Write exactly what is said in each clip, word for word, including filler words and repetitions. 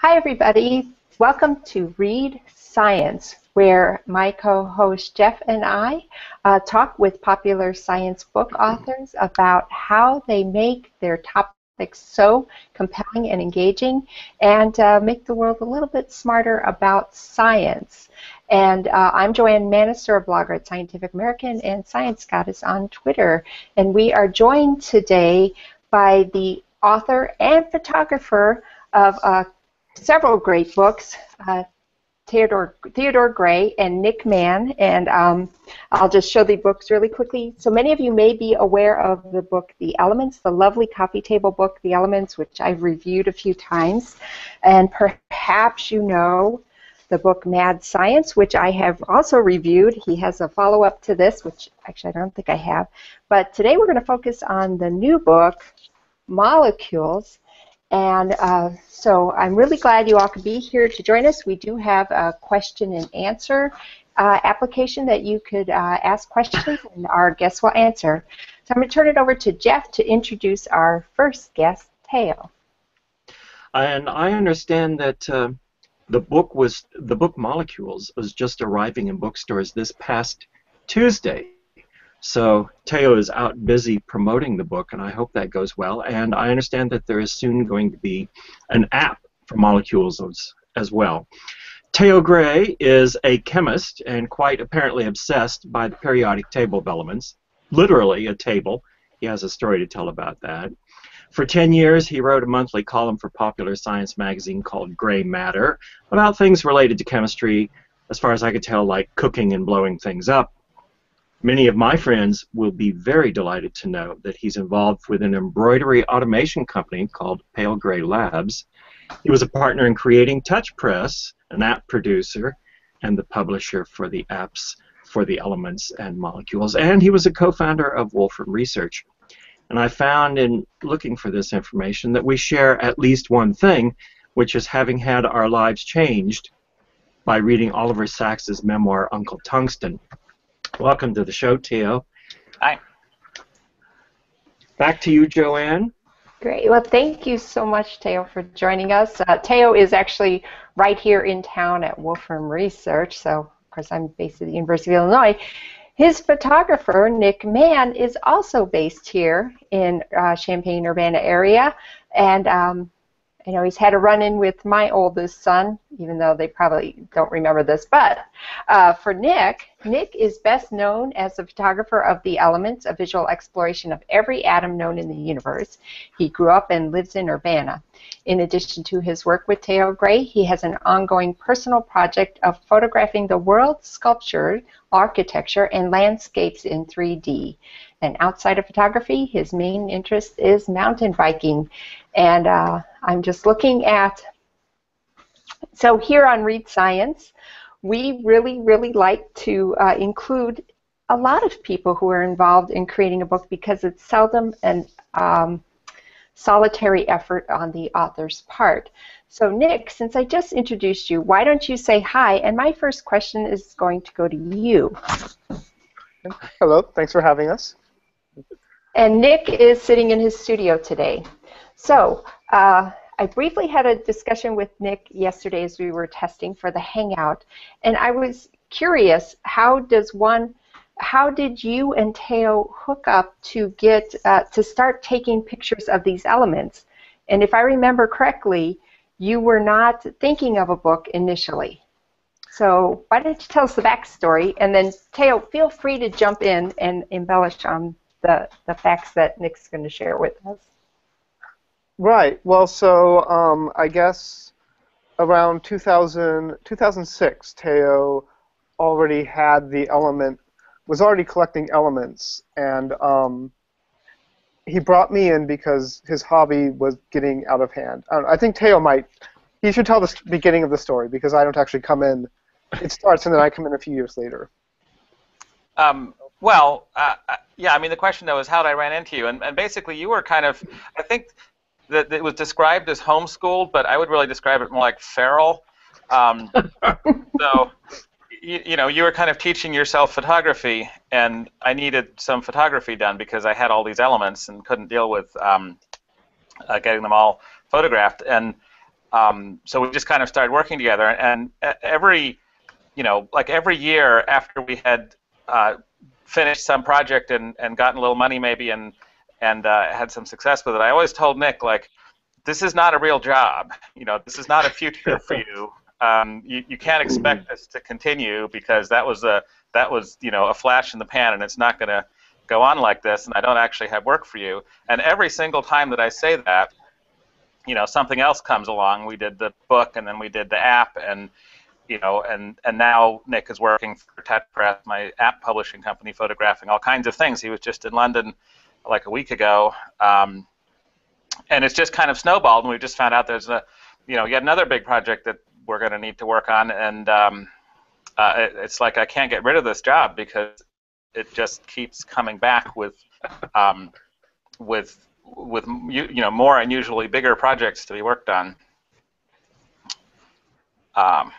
Hi, everybody. Welcome to Read Science, where my co-host Jeff and I uh, talk with popular science book authors about how they make their topics so compelling and engaging and uh, make the world a little bit smarter about science. And uh, I'm Joanne Manister, a blogger at Scientific American and Science Goddess on Twitter. And we are joined today by the author and photographer of uh, several great books, uh, Theodore, Theodore Gray and Nick Mann. And um, I'll just show the books really quickly. So many of you may be aware of the book The Elements, the lovely coffee table book, The Elements, which I've reviewed a few times. And perhaps you know the book Mad Science, which I have also reviewed. He has a follow-up to this, which actually I don't think I have. But today we're going to focus on the new book, Molecules. And uh, so I'm really glad you all could be here to join us. We do have a question and answer uh, application that you could uh, ask questions and our guests will answer. So I'm going to turn it over to Jeff to introduce our first guest, Theo. And I understand that uh, the book was the book Molecules was just arriving in bookstores this past Tuesday. So Theo is out busy promoting the book, and I hope that goes well. And I understand that there is soon going to be an app for Molecules as, as well. Theo Gray is a chemist and quite apparently obsessed by the periodic table of elements, literally a table. He has a story to tell about that. For ten years, he wrote a monthly column for Popular Science magazine called Gray Matter about things related to chemistry, as far as I could tell, like cooking and blowing things up. Many of my friends will be very delighted to know that he's involved with an embroidery automation company called Pale Gray Labs. He was a partner in creating Touch Press, an app producer, and the publisher for the apps for the elements and molecules. And he was a co-founder of Wolfram Research. And I found in looking for this information that we share at least one thing, which is having had our lives changed by reading Oliver Sacks' memoir, Uncle Tungsten. Welcome to the show, Theo. Hi. Back to you, Joanne. Great. Well, thank you so much, Theo, for joining us. Uh, Theo is actually right here in town at Wolfram Research, so, of course, I'm based at the University of Illinois. His photographer, Nick Mann, is also based here in uh, Champaign, Urbana area, and um, you know, he's had a run-in with my oldest son, even though they probably don't remember this. But uh, for Nick, Nick is best known as the photographer of The Elements, a visual exploration of every atom known in the universe. He grew up and lives in Urbana. In addition to his work with Theo Gray, he has an ongoing personal project of photographing the world's sculpture, architecture, and landscapes in three D. And outside of photography, his main interest is mountain biking. And uh, I'm just looking at, so here on Read Science, we really, really like to uh, include a lot of people who are involved in creating a book because it's seldom an um, solitary effort on the author's part. So Nick, since I just introduced you, why don't you say hi? And my first question is going to go to you. Hello, thanks for having us. And Nick is sitting in his studio today. So uh, I briefly had a discussion with Nick yesterday as we were testing for the Hangout, and I was curious, how does one, how did you and Theo hook up to get uh, to start taking pictures of these elements? And if I remember correctly, you were not thinking of a book initially. So why don't you tell us the backstory, and then Theo, feel free to jump in and embellish on the, the facts that Nick's going to share with us. Right. Well, so um, I guess around two thousand, two thousand six, Theo already had the element, was already collecting elements, and um, he brought me in because his hobby was getting out of hand. I, don't know, I think Theo might, he should tell the beginning of the story because I don't actually come in. It starts and then I come in a few years later. Um, well, uh, yeah, I mean, the question, though, is how did I ran into you? And, and basically, you were kind of, I think that it was described as homeschooled, but I would really describe it more like feral. Um, so, you, you know, you were kind of teaching yourself photography, and I needed some photography done because I had all these elements and couldn't deal with um, uh, getting them all photographed. And Um, so we just kind of started working together, and every, you know, like every year after we had uh, finished some project and, and gotten a little money maybe and and uh, had some success with it, I always told Nick, like, this is not a real job. You know, this is not a future for you. Um, you, you can't expect this to continue because that was a that was you know a flash in the pan, and it's not going to go on like this. And I don't actually have work for you. And every single time that I say that, you know, something else comes along. We did the book, and then we did the app, and you know, and and now Nick is working for Touch Press, my app publishing company, photographing all kinds of things. He was just in London like a week ago, um, and it's just kind of snowballed. And we just found out there's a, you know, yet another big project that we're going to need to work on, and um, uh, it, it's like I can't get rid of this job because it just keeps coming back with, um, with, with you, you know, more unusually bigger projects to be worked on. Um,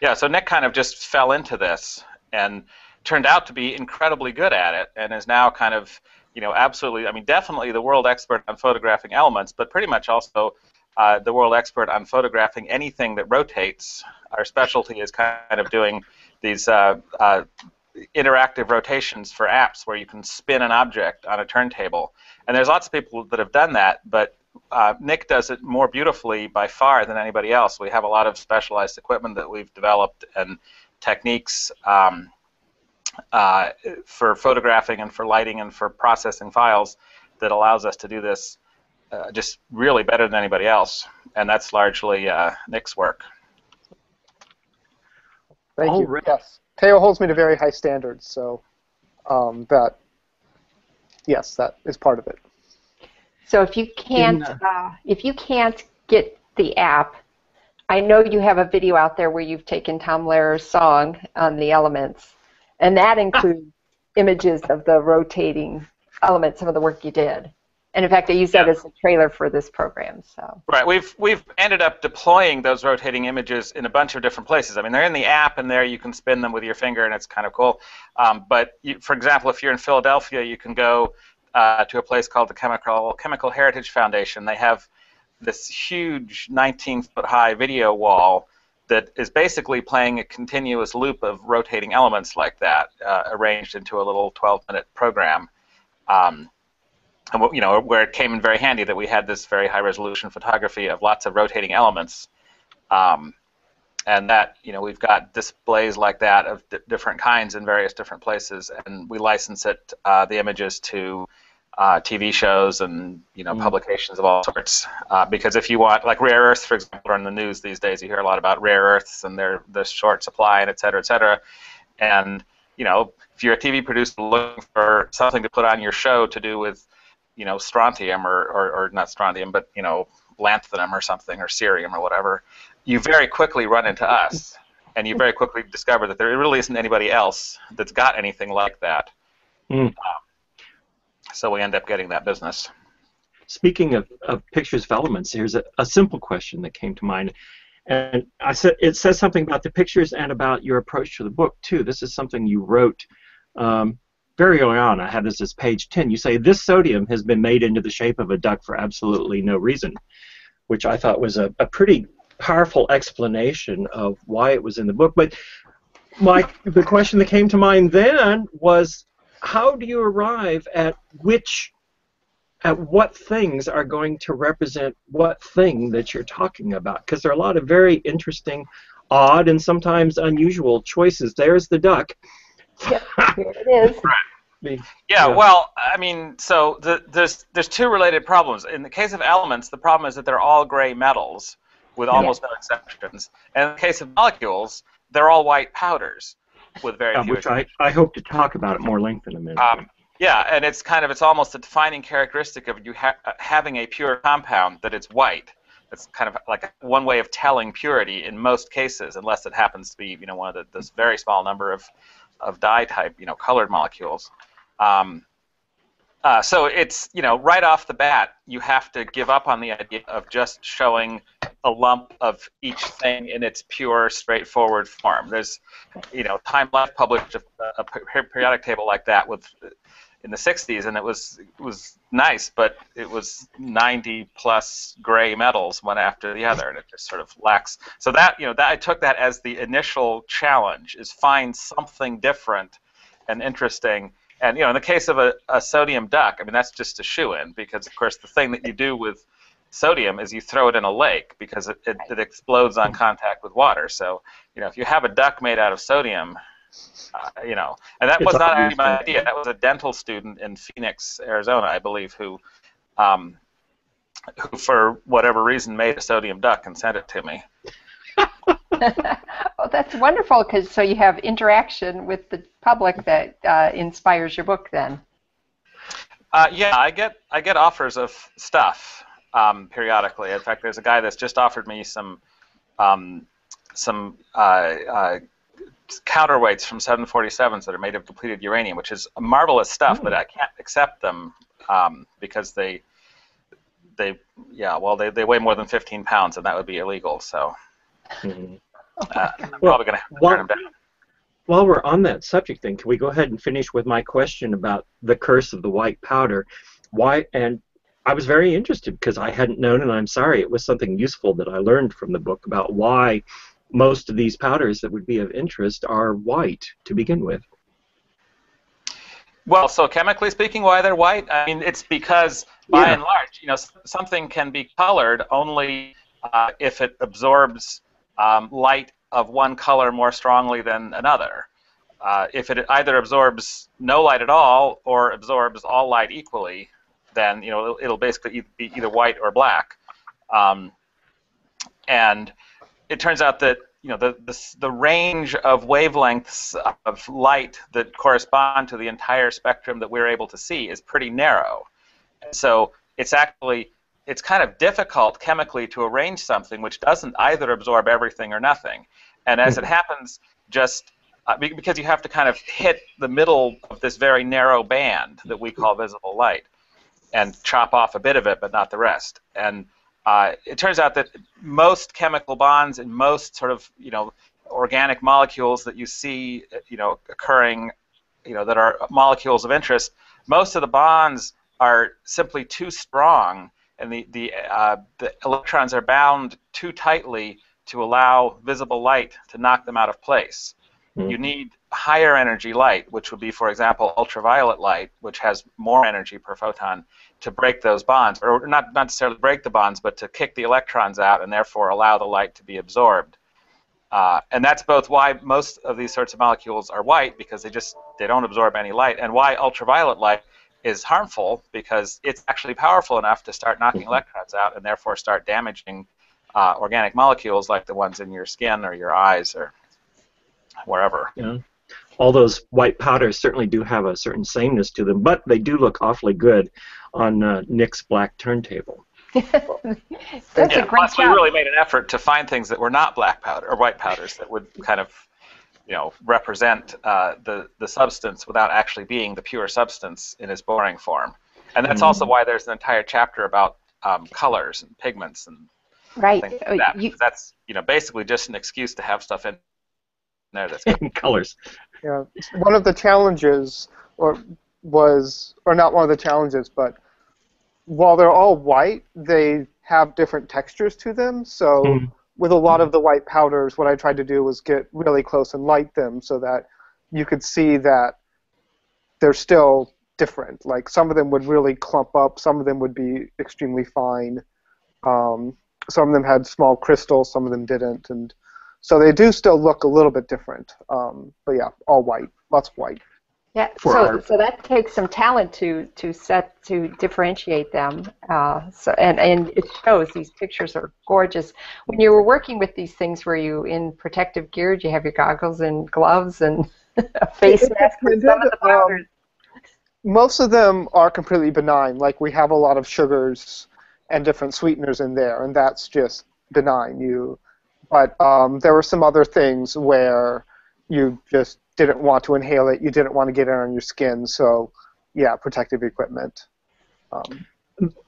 yeah, so Nick kind of just fell into this and turned out to be incredibly good at it, and is now kind of, you know, absolutely, I mean, definitely the world expert on photographing elements, but pretty much also. Uh, the world expert on photographing anything that rotates. Our specialty is kind of doing these uh, uh, interactive rotations for apps where you can spin an object on a turntable. And there's lots of people that have done that, but uh, Nick does it more beautifully by far than anybody else. We have a lot of specialized equipment that we've developed and techniques um, uh, for photographing and for lighting and for processing files that allows us to do this Uh, just really better than anybody else, and that's largely uh, Nick's work. Thank oh, you. Really? Yes, Theo holds me to very high standards, so um, that yes, that is part of it. So if you can't, uh, if you can't get the app, I know you have a video out there where you've taken Tom Lehrer's song on the elements, and that includes images of the rotating elements. Some of the work you did. And in fact, I used yeah. that as a trailer for this program. So right, we've we've ended up deploying those rotating images in a bunch of different places. I mean, they're in the app, and there you can spin them with your finger, and it's kind of cool. Um, but you, for example, if you're in Philadelphia, you can go uh, to a place called the Chemical Chemical Heritage Foundation. They have this huge nineteen foot high video wall that is basically playing a continuous loop of rotating elements like that, uh, arranged into a little twelve minute program. Um, And you know where it came in very handy that we had this very high-resolution photography of lots of rotating elements, um, and that you know we've got displays like that of d different kinds in various different places, and we license it uh, the images to uh, T V shows and you know mm. publications of all sorts. Uh, because if you want, like rare earths, for example, are in the news these days. You hear a lot about rare earths and their the short supply and et cetera, et cetera, and you know if you're a T V producer looking for something to put on your show to do with you know, strontium or, or, or not strontium, but, you know, lanthanum or something or cerium or whatever, you very quickly run into us. And you very quickly discover that there really isn't anybody else that's got anything like that. Mm. Um, so we end up getting that business. Speaking of, of pictures of elements, here's a, a simple question that came to mind. And I said it says something about the pictures and about your approach to the book, too. This is something you wrote. Um, Very early on, I had this as page ten. You say, this sodium has been made into the shape of a duck for absolutely no reason, which I thought was a, a pretty powerful explanation of why it was in the book. But my, the question that came to mind then was, how do you arrive at which, at what things are going to represent what thing that you're talking about? Because there are a lot of very interesting, odd, and sometimes unusual choices. There's the duck. Yep, here it is. Yeah, yeah, well, I mean, so the, there's there's two related problems. In the case of elements, the problem is that they're all gray metals, with almost yeah. no exceptions. And in the case of molecules, they're all white powders, with very um, few which I, I hope to talk about at more length in a minute. Um, yeah, and it's kind of it's almost a defining characteristic of you ha having a pure compound that it's white. It's kind of like one way of telling purity in most cases, unless it happens to be you know one of the, this very small number of of dye type, you know, colored molecules. Um, uh, so it's, you know, right off the bat, you have to give up on the idea of just showing a lump of each thing in its pure, straightforward form. The's, you know, Time Life published a, a periodic table like that with in the sixties, and it was it was nice, but it was ninety plus gray metals one after the other, and it just sort of lacks. So that you know that I took that as the initial challenge: is find something different and interesting. And you know, in the case of a, a sodium duck, I mean that's just a shoo-in, because of course the thing that you do with sodium is you throw it in a lake, because it, it, it explodes on contact with water. So you know, if you have a duck made out of sodium. Uh, you know, and that was not actually my idea. That was a dental student in Phoenix, Arizona, I believe, who, um, who for whatever reason, made a sodium duck and sent it to me. Well, that's wonderful. Because so you have interaction with the public that uh, inspires your book, then. Uh, yeah, I get I get offers of stuff um, periodically. In fact, there's a guy that's just offered me some um, some. Uh, uh, counterweights from seven forty-sevens that are made of depleted uranium, which is marvelous stuff, mm. but I can't accept them um, because they, they, yeah, well, they, they weigh more than fifteen pounds, and that would be illegal. So mm. uh, I'm well, probably going to have to turn them down. While we're on that subject, then, can we go ahead and finish with my question about the curse of the white powder? Why? And I was very interested because I hadn't known, and I'm sorry, it was something useful that I learned from the book about why. Most of these powders that would be of interest are white to begin with. Well, so chemically speaking, why they're white? I mean, it's because by yeah. and large, you know, something can be colored only uh, if it absorbs um, light of one color more strongly than another. Uh, if it either absorbs no light at all or absorbs all light equally, then you know it'll, it'll basically be either white or black. Um, and it turns out that you know the, the the range of wavelengths of light that correspond to the entire spectrum that we're able to see is pretty narrow. So it's actually it's kind of difficult chemically to arrange something which doesn't either absorb everything or nothing. And as it happens, just uh, because you have to kind of hit the middle of this very narrow band that we call visible light, and chop off a bit of it but not the rest. And Uh, it turns out that most chemical bonds and most sort of you know organic molecules that you see you know occurring you know that are molecules of interest, most of the bonds are simply too strong, and the the, uh, the electrons are bound too tightly to allow visible light to knock them out of place. Mm-hmm. You need higher energy light, which would be, for example, ultraviolet light, which has more energy per photon, to break those bonds, or not, not necessarily break the bonds, but to kick the electrons out and therefore allow the light to be absorbed. Uh, and that's both why most of these sorts of molecules are white, because they just they don't absorb any light, and why ultraviolet light is harmful, because it's actually powerful enough to start knocking electrons out and therefore start damaging uh, organic molecules like the ones in your skin or your eyes or wherever. Yeah. All those white powders certainly do have a certain sameness to them, but they do look awfully good on uh, Nick's black turntable. That's yeah, a great job. We really made an effort to find things that were not black powder or white powders that would kind of, you know, represent uh, the the substance without actually being the pure substance in its boring form. And that's mm-hmm. also why there's an entire chapter about um, colors and pigments and right. things like that. Oh, you... That's you know basically just an excuse to have stuff in. No, that's colors. Yeah, one of the challenges, or was, or not one of the challenges, but while they're all white, they have different textures to them. So mm-hmm. with a lot of the white powders, what I tried to do was get really close and light them so that you could see that they're still different. Like some of them would really clump up, some of them would be extremely fine. Um, some of them had small crystals, some of them didn't, and. So they do still look a little bit different, um, but yeah, all white, lots of white. Yeah, so, so that takes some talent to to set to differentiate them. Uh, so and and it shows. These pictures are gorgeous. When you were working with these things, were you in protective gear? Did you have your goggles and gloves and a face mask? For some of the powders? Um, most of them are completely benign. Like we have a lot of sugars and different sweeteners in there, and that's just benign. You. But um, there were some other things where you just didn't want to inhale it, you didn't want to get it on your skin, so yeah, protective equipment. Um,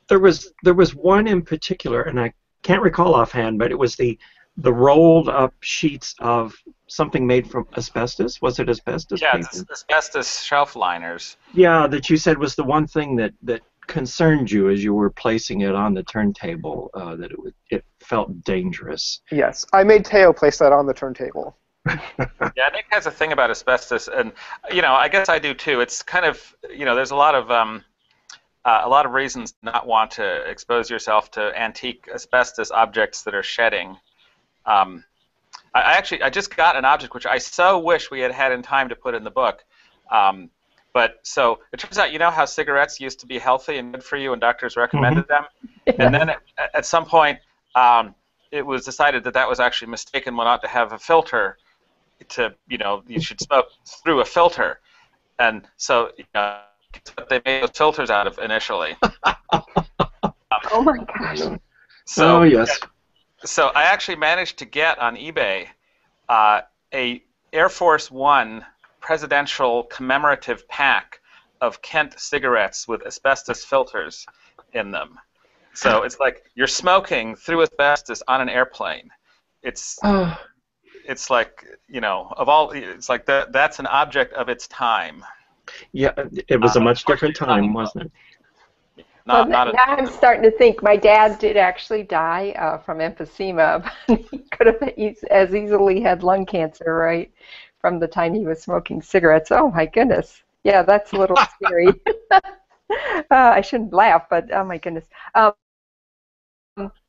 there was there was one in particular, and I can't recall offhand, but it was the the rolled up sheets of something made from asbestos. Was it asbestos? Yeah, it's asbestos shelf liners. Yeah, that you said was the one thing that, that concerned you as you were placing it on the turntable, uh, that it, would, it felt dangerous. Yes, I made Teo place that on the turntable. Yeah, Nick has a thing about asbestos, and you know, I guess I do too. It's kind of, you know, there's a lot of um, uh, a lot of reasons not want to expose yourself to antique asbestos objects that are shedding. Um, I, I actually, I just got an object which I so wish we had had in time to put in the book. Um, but so it turns out, you know how cigarettes used to be healthy and good for you, and doctors recommended mm-hmm. them, and then at, at some point, um, it was decided that that was actually mistaken. One ought to have a filter. To you know, you should smoke through a filter, and so you know, they made those filters out of initially. Oh my gosh! So oh, yes. So I actually managed to get on eBay uh, a Air Force One presidential commemorative pack of Kent cigarettes with asbestos filters in them. So it's like you're smoking through asbestos on an airplane. It's. Oh. It's like, you know, of all, it's like that. That's an object of its time. Yeah, it was um, a much different time, wasn't it? Not, well, not now a, I'm starting to think my dad did actually die uh, from emphysema. But he could have as easily had lung cancer, right, from the time he was smoking cigarettes. Oh my goodness. Yeah, that's a little scary. uh, I shouldn't laugh, but oh my goodness. Um,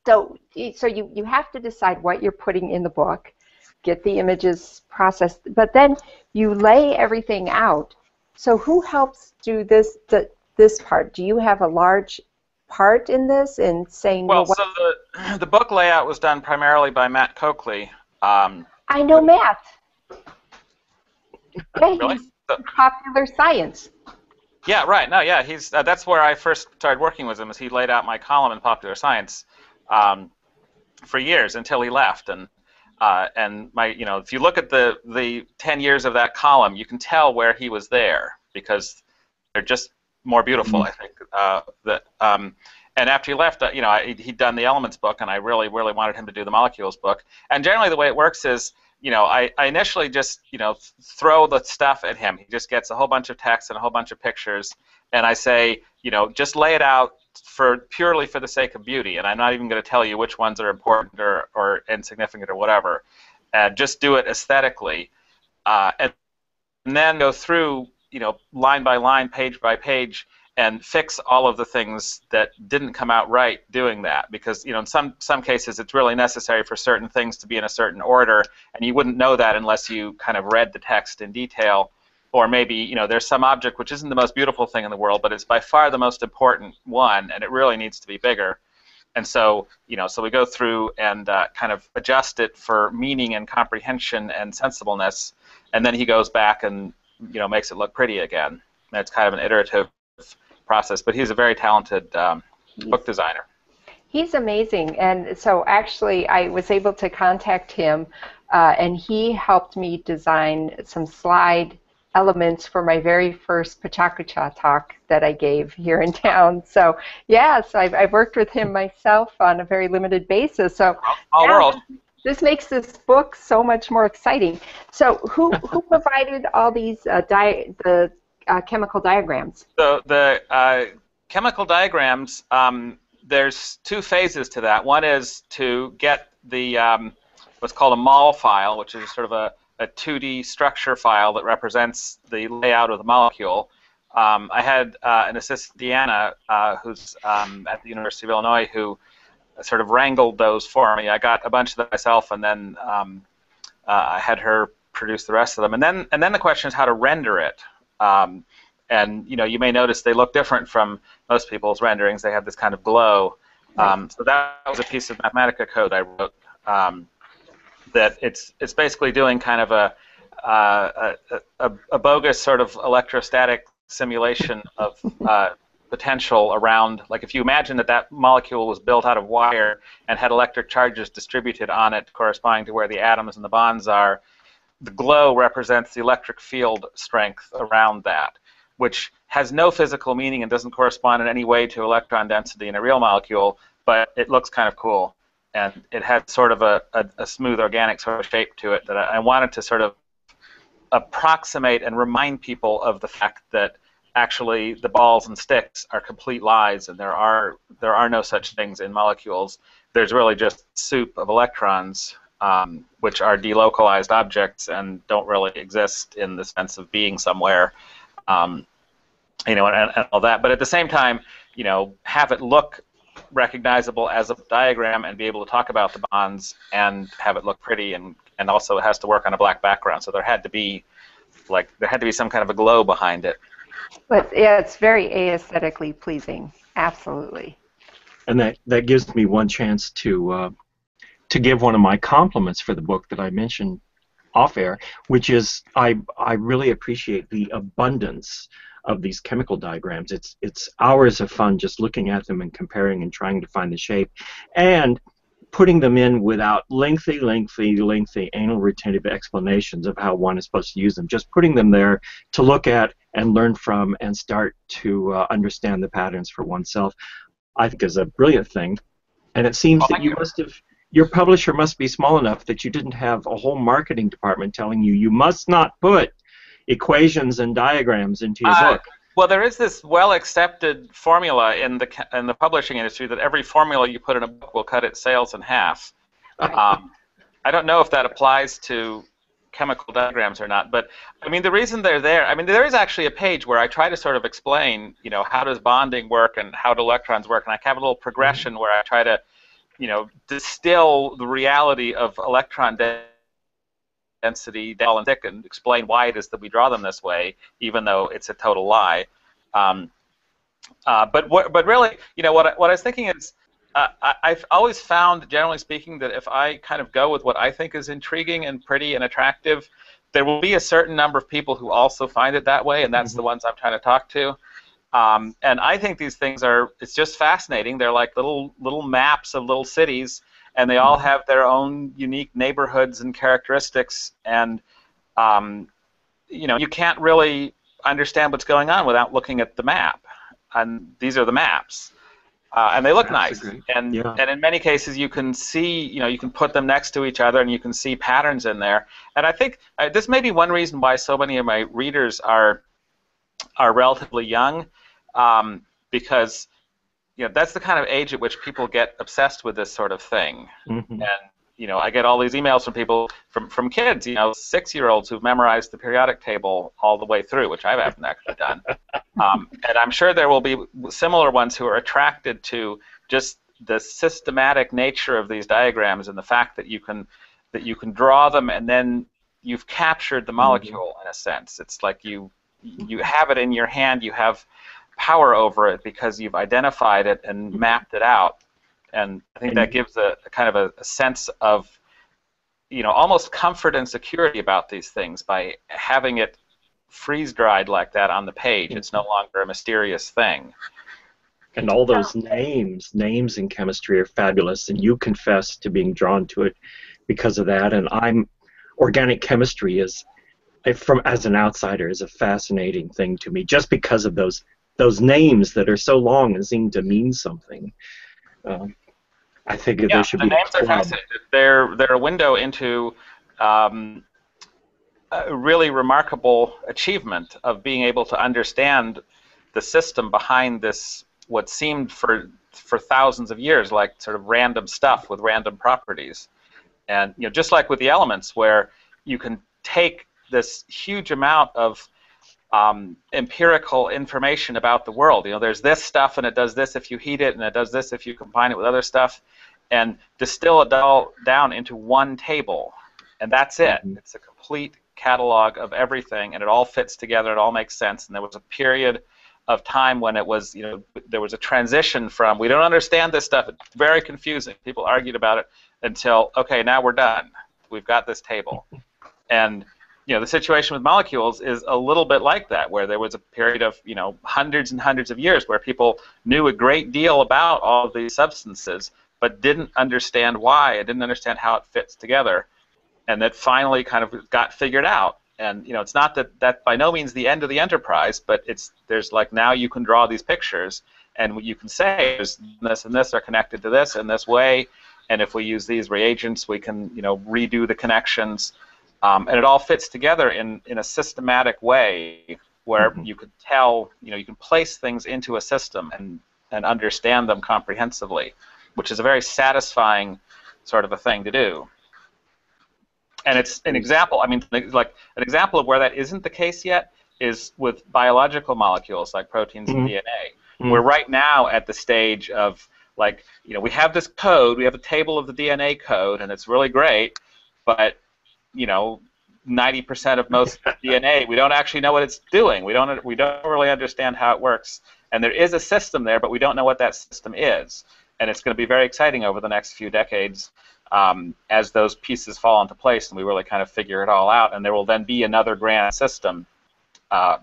so, so you you have to decide what you're putting in the book. Get the images processed, but then you lay everything out. So who helps do this this part? Do you have a large part in this in saying? Well, well so the the book layout was done primarily by Matt Coakley. Um, I know but, Matt. Yeah, really? He's Popular Science. Yeah, right. No, yeah, he's uh, that's where I first started working with him. Is he laid out my column in Popular Science um, for years until he left and. Uh, and my, you know, if you look at the the ten years of that column, you can tell where he was there because they're just more beautiful, I think. Uh, that um, and after he left, uh, you know, I, he'd done the Elements book, and I really, really wanted him to do the Molecules book. And generally, the way it works is, you know, I, I initially just, you know, throw the stuff at him. He just gets a whole bunch of text and a whole bunch of pictures, and I say, you know, just lay it out. For purely for the sake of beauty, and I'm not even going to tell you which ones are important or, or insignificant or whatever. Uh, just do it aesthetically, uh, and, and then go through, you know, line by line, page by page, and fix all of the things that didn't come out right doing that. Because you know, in some some cases, it's really necessary for certain things to be in a certain order, and you wouldn't know that unless you kind of read the text in detail. Or maybe, you know, there's some object which isn't the most beautiful thing in the world, but it's by far the most important one, and it really needs to be bigger. And so, you know, so we go through and uh, kind of adjust it for meaning and comprehension and sensibleness, and then he goes back and, you know, makes it look pretty again. And it's kind of an iterative process, but he's a very talented um, book designer. He's amazing, and so actually I was able to contact him, uh, and he helped me design some slide elements for my very first Pachakucha talk that I gave here in town. So yes, I've, I've worked with him myself on a very limited basis. So all world. This makes this book so much more exciting. So who who provided all these uh, di the uh, chemical diagrams? So the uh, chemical diagrams. Um, there's two phases to that. One is to get the um, what's called a mol file, which is sort of a a two D structure file that represents the layout of the molecule. Um, I had uh, an assistant, Deanna, uh, who's um, at the University of Illinois, who sort of wrangled those for me. I got a bunch of them myself, and then um, uh, I had her produce the rest of them. And then, and then the question is how to render it. Um, and you know, you may notice they look different from most people's renderings. They have this kind of glow. Um, so that was a piece of Mathematica code I wrote. Um, That it's it's basically doing kind of a, uh, a, a a bogus sort of electrostatic simulation of uh, potential around, like if you imagine that that molecule was built out of wire and had electric charges distributed on it corresponding to where the atoms and the bonds are, the glow represents the electric field strength around that, which has no physical meaning and doesn't correspond in any way to electron density in a real molecule, but it looks kind of cool. and it had sort of a, a, a smooth organic sort of shape to it that I, I wanted to sort of approximate and remind people of the fact that actually the balls and sticks are complete lies, and there are there are no such things in molecules. There's really just soup of electrons, um, which are delocalized objects and don't really exist in the sense of being somewhere, um, you know, and, and all that. But at the same time, you know, have it look recognizable as a diagram and be able to talk about the bonds and have it look pretty, and and also it has to work on a black background. So there had to be, like, there had to be some kind of a glow behind it. But yeah, it's very aesthetically pleasing, absolutely. And that, that gives me one chance to uh, to give one of my compliments for the book that I mentioned off air, which is I I really appreciate the abundance of these chemical diagrams. It's it's hours of fun just looking at them and comparing and trying to find the shape, and putting them in without lengthy, lengthy, lengthy anal retentive explanations of how one is supposed to use them. Just putting them there to look at and learn from and start to uh, understand the patterns for oneself, I think is a brilliant thing. And it seems that you must have, your publisher must be small enough that you didn't have a whole marketing department telling you you must not put equations and diagrams into your uh, book. Well, there is this well-accepted formula in the in the publishing industry that every formula you put in a book will cut its sales in half. Um, I don't know if that applies to chemical diagrams or not, but I mean the reason they're there. I mean there is actually a page where I try to sort of explain, you know, how does bonding work and how do electrons work, and I have a little progression where I try to, you know, distill the reality of electron density. density, down and thick, and explain why it is that we draw them this way, even though it's a total lie. Um, uh, but what, but really, you know, what I, what I was thinking is, uh, I, I've always found, generally speaking, that if I kind of go with what I think is intriguing and pretty and attractive, there will be a certain number of people who also find it that way, and that's mm-hmm. the ones I'm trying to talk to. Um, and I think these things are, it's just fascinating. They're like little little maps of little cities, and they all have their own unique neighborhoods and characteristics, and um, you know, you can't really understand what's going on without looking at the map. And these are the maps, uh, and they look That's nice. Great. And yeah. and in many cases, you can see, you know, you can put them next to each other, and you can see patterns in there. And I think uh, this may be one reason why so many of my readers are are relatively young, um, because. You know, that's the kind of age at which people get obsessed with this sort of thing. Mm-hmm. And, you know, I get all these emails from people, from, from kids, you know, six-year-olds who've memorized the periodic table all the way through, which I haven't actually done. Um, and I'm sure there will be similar ones who are attracted to just the systematic nature of these diagrams and the fact that you can, that you can draw them, and then you've captured the molecule mm-hmm. in a sense. It's like you, you have it in your hand, you have power over it because you've identified it and mapped it out, and I think that gives a, a kind of a, a sense of, you know, almost comfort and security about these things by having it freeze-dried like that on the page. It's no longer a mysterious thing. And all those names, names in chemistry are fabulous, and you confess to being drawn to it because of that, and I'm, organic chemistry is, from as an outsider, is a fascinating thing to me just because of those those names that are so long and seem to mean something. Um, I think yeah, there should the be names are fascinating. They're, they're a window into um, a really remarkable achievement of being able to understand the system behind this, what seemed for for thousands of years like sort of random stuff with random properties. And you know, just like with the elements, where you can take this huge amount of Um, empirical information about the world. You know, there's this stuff, and it does this if you heat it, and it does this if you combine it with other stuff, and distill it all down into one table, and that's it. Mm-hmm. It's a complete catalog of everything, and it all fits together. It all makes sense. And there was a period of time when it was, you know, there was a transition from we don't understand this stuff. It's very confusing. People argued about it until okay, now we're done. We've got this table, and you know, the situation with molecules is a little bit like that, where there was a period of, you know, hundreds and hundreds of years where people knew a great deal about all of these substances, but didn't understand why, and didn't understand how it fits together, and that finally kind of got figured out. And you know, it's not that that by no means the end of the enterprise, but it's there's like now you can draw these pictures, and you can say this and this are connected to this in this way, And if we use these reagents, we can, you know, redo the connections. Um, and it all fits together in, in a systematic way where mm-hmm. you could tell, you know, you can place things into a system and, and understand them comprehensively, which is a very satisfying sort of a thing to do. And it's an example, I mean, like an example of where that isn't the case yet is with biological molecules like proteins mm-hmm. and D N A. Mm-hmm. We're right now at the stage of, like, you know, we have this code, we have a table of the D N A code, and it's really great, but, you know, ninety percent of most D N A, we don't actually know what it's doing. We don't, we don't really understand how it works. And there is a system there, but we don't know what that system is. And it's going to be very exciting over the next few decades um, as those pieces fall into place and we really kind of figure it all out. And there will then be another grand system uh,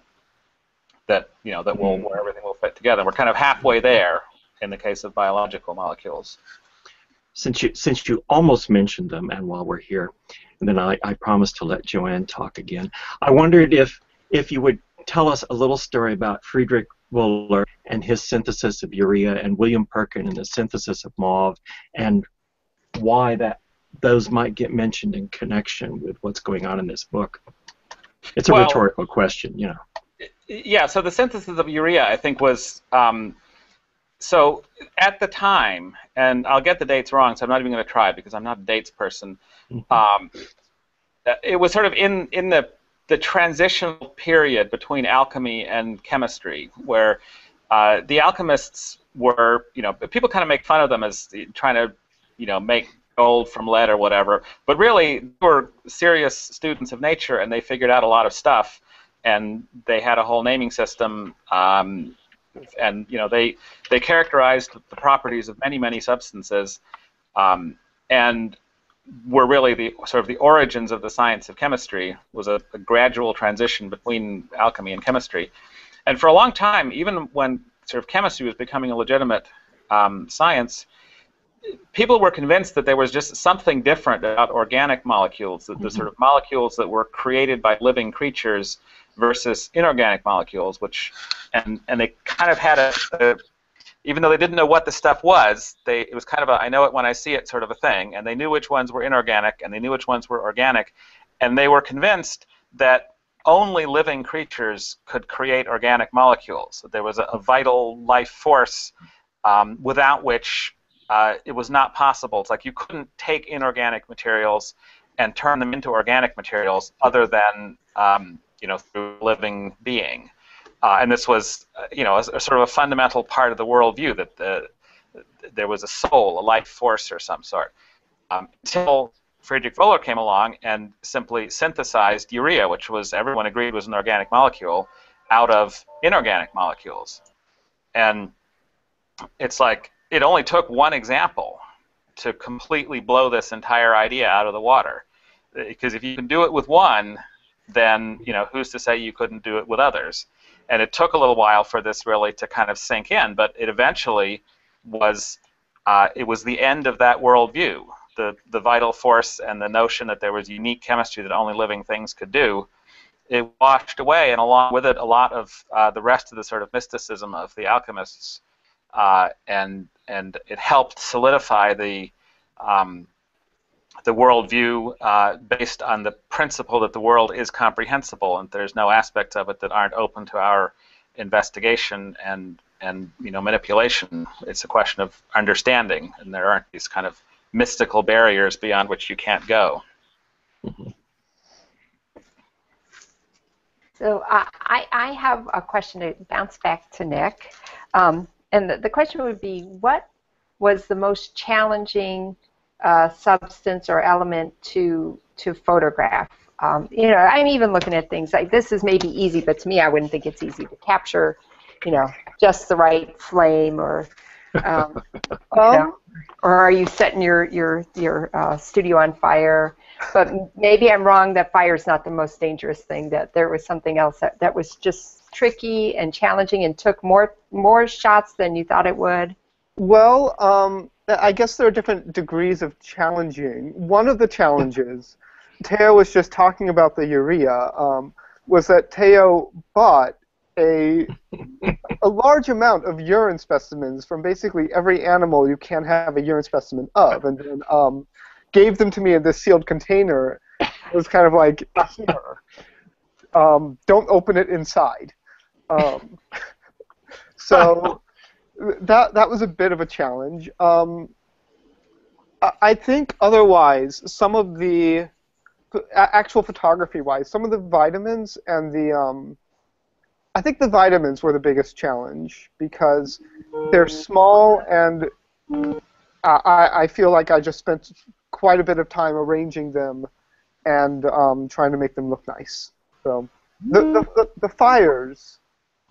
that, you know, that will, where everything will fit together. We're kind of halfway there in the case of biological molecules. Since you, since you almost mentioned them, and while we're here, and then I, I promise to let Joanne talk again, I wondered if, if you would tell us a little story about Friedrich Wöhler and his synthesis of urea, and William Perkin and the synthesis of mauve, and why that those might get mentioned in connection with what's going on in this book. It's a well, rhetorical question, you know. Yeah, so the synthesis of urea, I think, was... Um, So at the time, and I'll get the dates wrong, so I'm not even going to try because I'm not a dates person. Mm-hmm. um, it was sort of in, in the, the transitional period between alchemy and chemistry, where uh, the alchemists were, you know, people kind of make fun of them as trying to, you know, make gold from lead or whatever, but really they were serious students of nature, and they figured out a lot of stuff, and they had a whole naming system. Um, And you know they they characterized the properties of many many substances, um, and were really the sort of the origins of the science of chemistry. Was a, a gradual transition between alchemy and chemistry, and for a long time, even when sort of chemistry was becoming a legitimate um, science, people were convinced that there was just something different about organic molecules, that mm-hmm. the sort of molecules that were created by living creatures versus inorganic molecules, which, and and they kind of had a, a, even though they didn't know what the stuff was, they it was kind of a I know it when I see it sort of a thing, and they knew which ones were inorganic and they knew which ones were organic, and they were convinced that only living creatures could create organic molecules. So there was a, a vital life force um, without which uh, it was not possible. It's like you couldn't take inorganic materials and turn them into organic materials other than um, you know, through living being, uh, and this was, uh, you know, a, a sort of a fundamental part of the worldview that the, there was a soul, a life force, or some sort. Um, until Friedrich Wöhler came along and simply synthesized urea, which was everyone agreed was an organic molecule, out of inorganic molecules, and it's like it only took one example to completely blow this entire idea out of the water, because if you can do it with one, then, you know, who's to say you couldn't do it with others? And it took a little while for this really to kind of sink in, but it eventually was, uh, it was the end of that worldview. The, the vital force and the notion that there was unique chemistry that only living things could do, it washed away, and along with it a lot of uh, the rest of the sort of mysticism of the alchemists, uh, and, and it helped solidify the... Um, the worldview uh, based on the principle that the world is comprehensible and there's no aspects of it that aren't open to our investigation and and you know manipulation. It's a question of understanding, and there aren't these kind of mystical barriers beyond which you can't go. Mm-hmm. So uh, I I have a question to bounce back to Nick, um, and the, the question would be, what was the most challenging Uh, substance or element to to photograph? Um, you know, I'm even looking at things like this is maybe easy, but to me, I wouldn't think it's easy to capture. You know, just the right flame, or um, oh, you know, or are you setting your your your uh, studio on fire? But maybe I'm wrong that fire is not the most dangerous thing. That there was something else that, that was just tricky and challenging and took more more shots than you thought it would. Well, um, I guess there are different degrees of challenging. One of the challenges, Teo was just talking about the urea, um, was that Teo bought a a large amount of urine specimens from basically every animal you can have a urine specimen of, and then um, gave them to me in this sealed container. It was kind of like, here, um, don't open it inside. Um, so that that was a bit of a challenge. Um, I think otherwise, some of the actual photography-wise, some of the vitamins and the um, I think the vitamins were the biggest challenge because they're small, and I, I feel like I just spent quite a bit of time arranging them and um, trying to make them look nice. So the, the, the fires,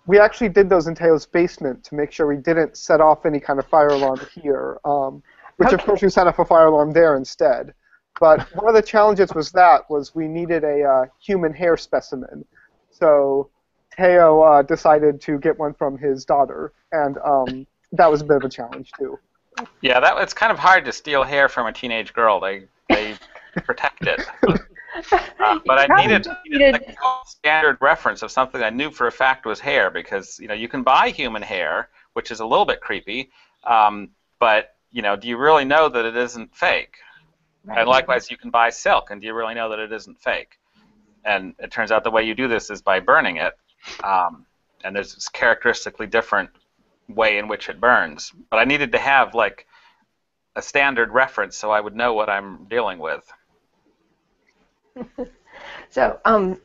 we actually did those in Taylor's basement to make sure we didn't set off any kind of fire alarm here, um, which okay. of course we set off a fire alarm there instead. But one of the challenges was that was we needed a uh, human hair specimen. So Teo uh, decided to get one from his daughter, and um, that was a bit of a challenge too. Yeah, that it's kind of hard to steal hair from a teenage girl. They they protect it. Uh, but I needed, needed like a standard reference of something I knew for a fact was hair, because you know you can buy human hair, which is a little bit creepy. Um, but you know, do you really know that it isn't fake? Right. And likewise, you can buy silk, and do you really know that it isn't fake? And it turns out the way you do this is by burning it. Um, and there's this characteristically different way in which it burns. But I needed to have like a standard reference so I would know what I'm dealing with. So um,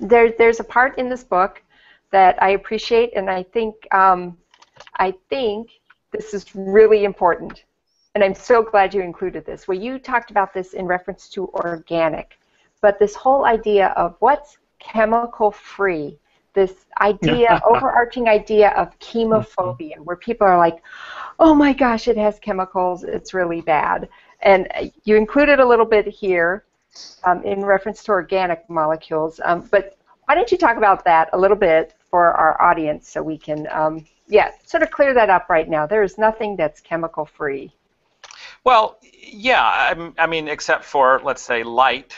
there, there's a part in this book that I appreciate, and I think um, I think this is really important. And I'm so glad you included this. Well, you talked about this in reference to organic, but this whole idea of what's chemical-free. This idea, overarching idea of chemophobia, where people are like, oh my gosh, it has chemicals, it's really bad. And you included a little bit here um, in reference to organic molecules, um, but why don't you talk about that a little bit for our audience so we can, um, yeah, sort of clear that up right now. There is nothing that's chemical-free. Well, yeah, I mean, except for, let's say, light.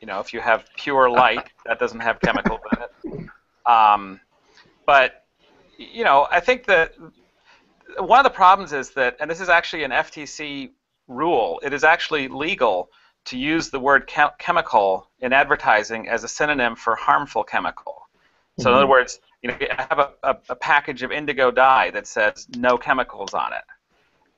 You know, if you have pure light, that doesn't have chemicals in it. Um, but, you know, I think that one of the problems is that, and this is actually an F T C rule, it is actually legal to use the word chem chemical in advertising as a synonym for harmful chemical. So in other words, you know, you have a, a, a package of indigo dye that says no chemicals on it.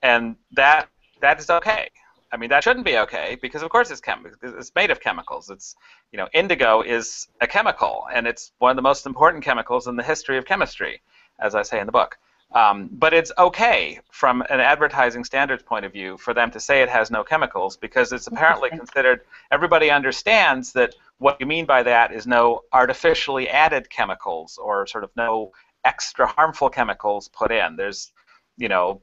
And that that is okay. I mean, that shouldn't be okay because, of course, it's chem it's made of chemicals. It's, you know, indigo is a chemical, and it's one of the most important chemicals in the history of chemistry, as I say in the book. Um, but it's okay from an advertising standards point of view for them to say it has no chemicals because it's apparently considered, everybody understands that what you mean by that is no artificially added chemicals or sort of no extra harmful chemicals put in. There's, you know,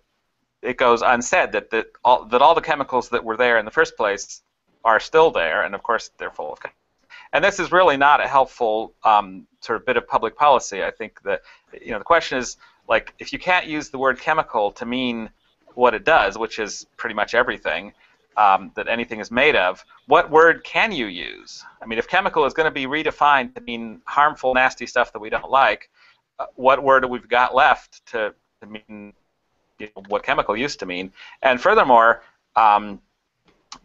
it goes unsaid that the, all, that all the chemicals that were there in the first place are still there, and of course they're full of chemicals. And this is really not a helpful um, sort of bit of public policy. I think that, you know, the question is, like, if you can't use the word chemical to mean what it does, which is pretty much everything um, that anything is made of, what word can you use? I mean, if chemical is going to be redefined to mean harmful, nasty stuff that we don't like, uh, what word have we got left to, to mean you know, what chemical used to mean? And furthermore, um,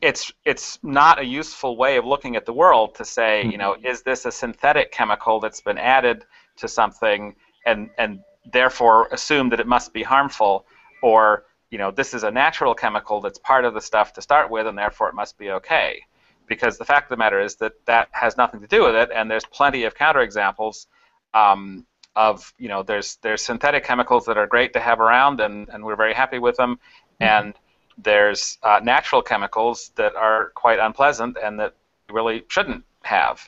it's it's not a useful way of looking at the world to say, you know, is this a synthetic chemical that's been added to something, and and therefore assume that it must be harmful, or you know, this is a natural chemical that's part of the stuff to start with, and therefore it must be okay, because the fact of the matter is that that has nothing to do with it, and there's plenty of counterexamples. Um, Of you know, there's there's synthetic chemicals that are great to have around, and and we're very happy with them, and there's uh, natural chemicals that are quite unpleasant and that we really shouldn't have.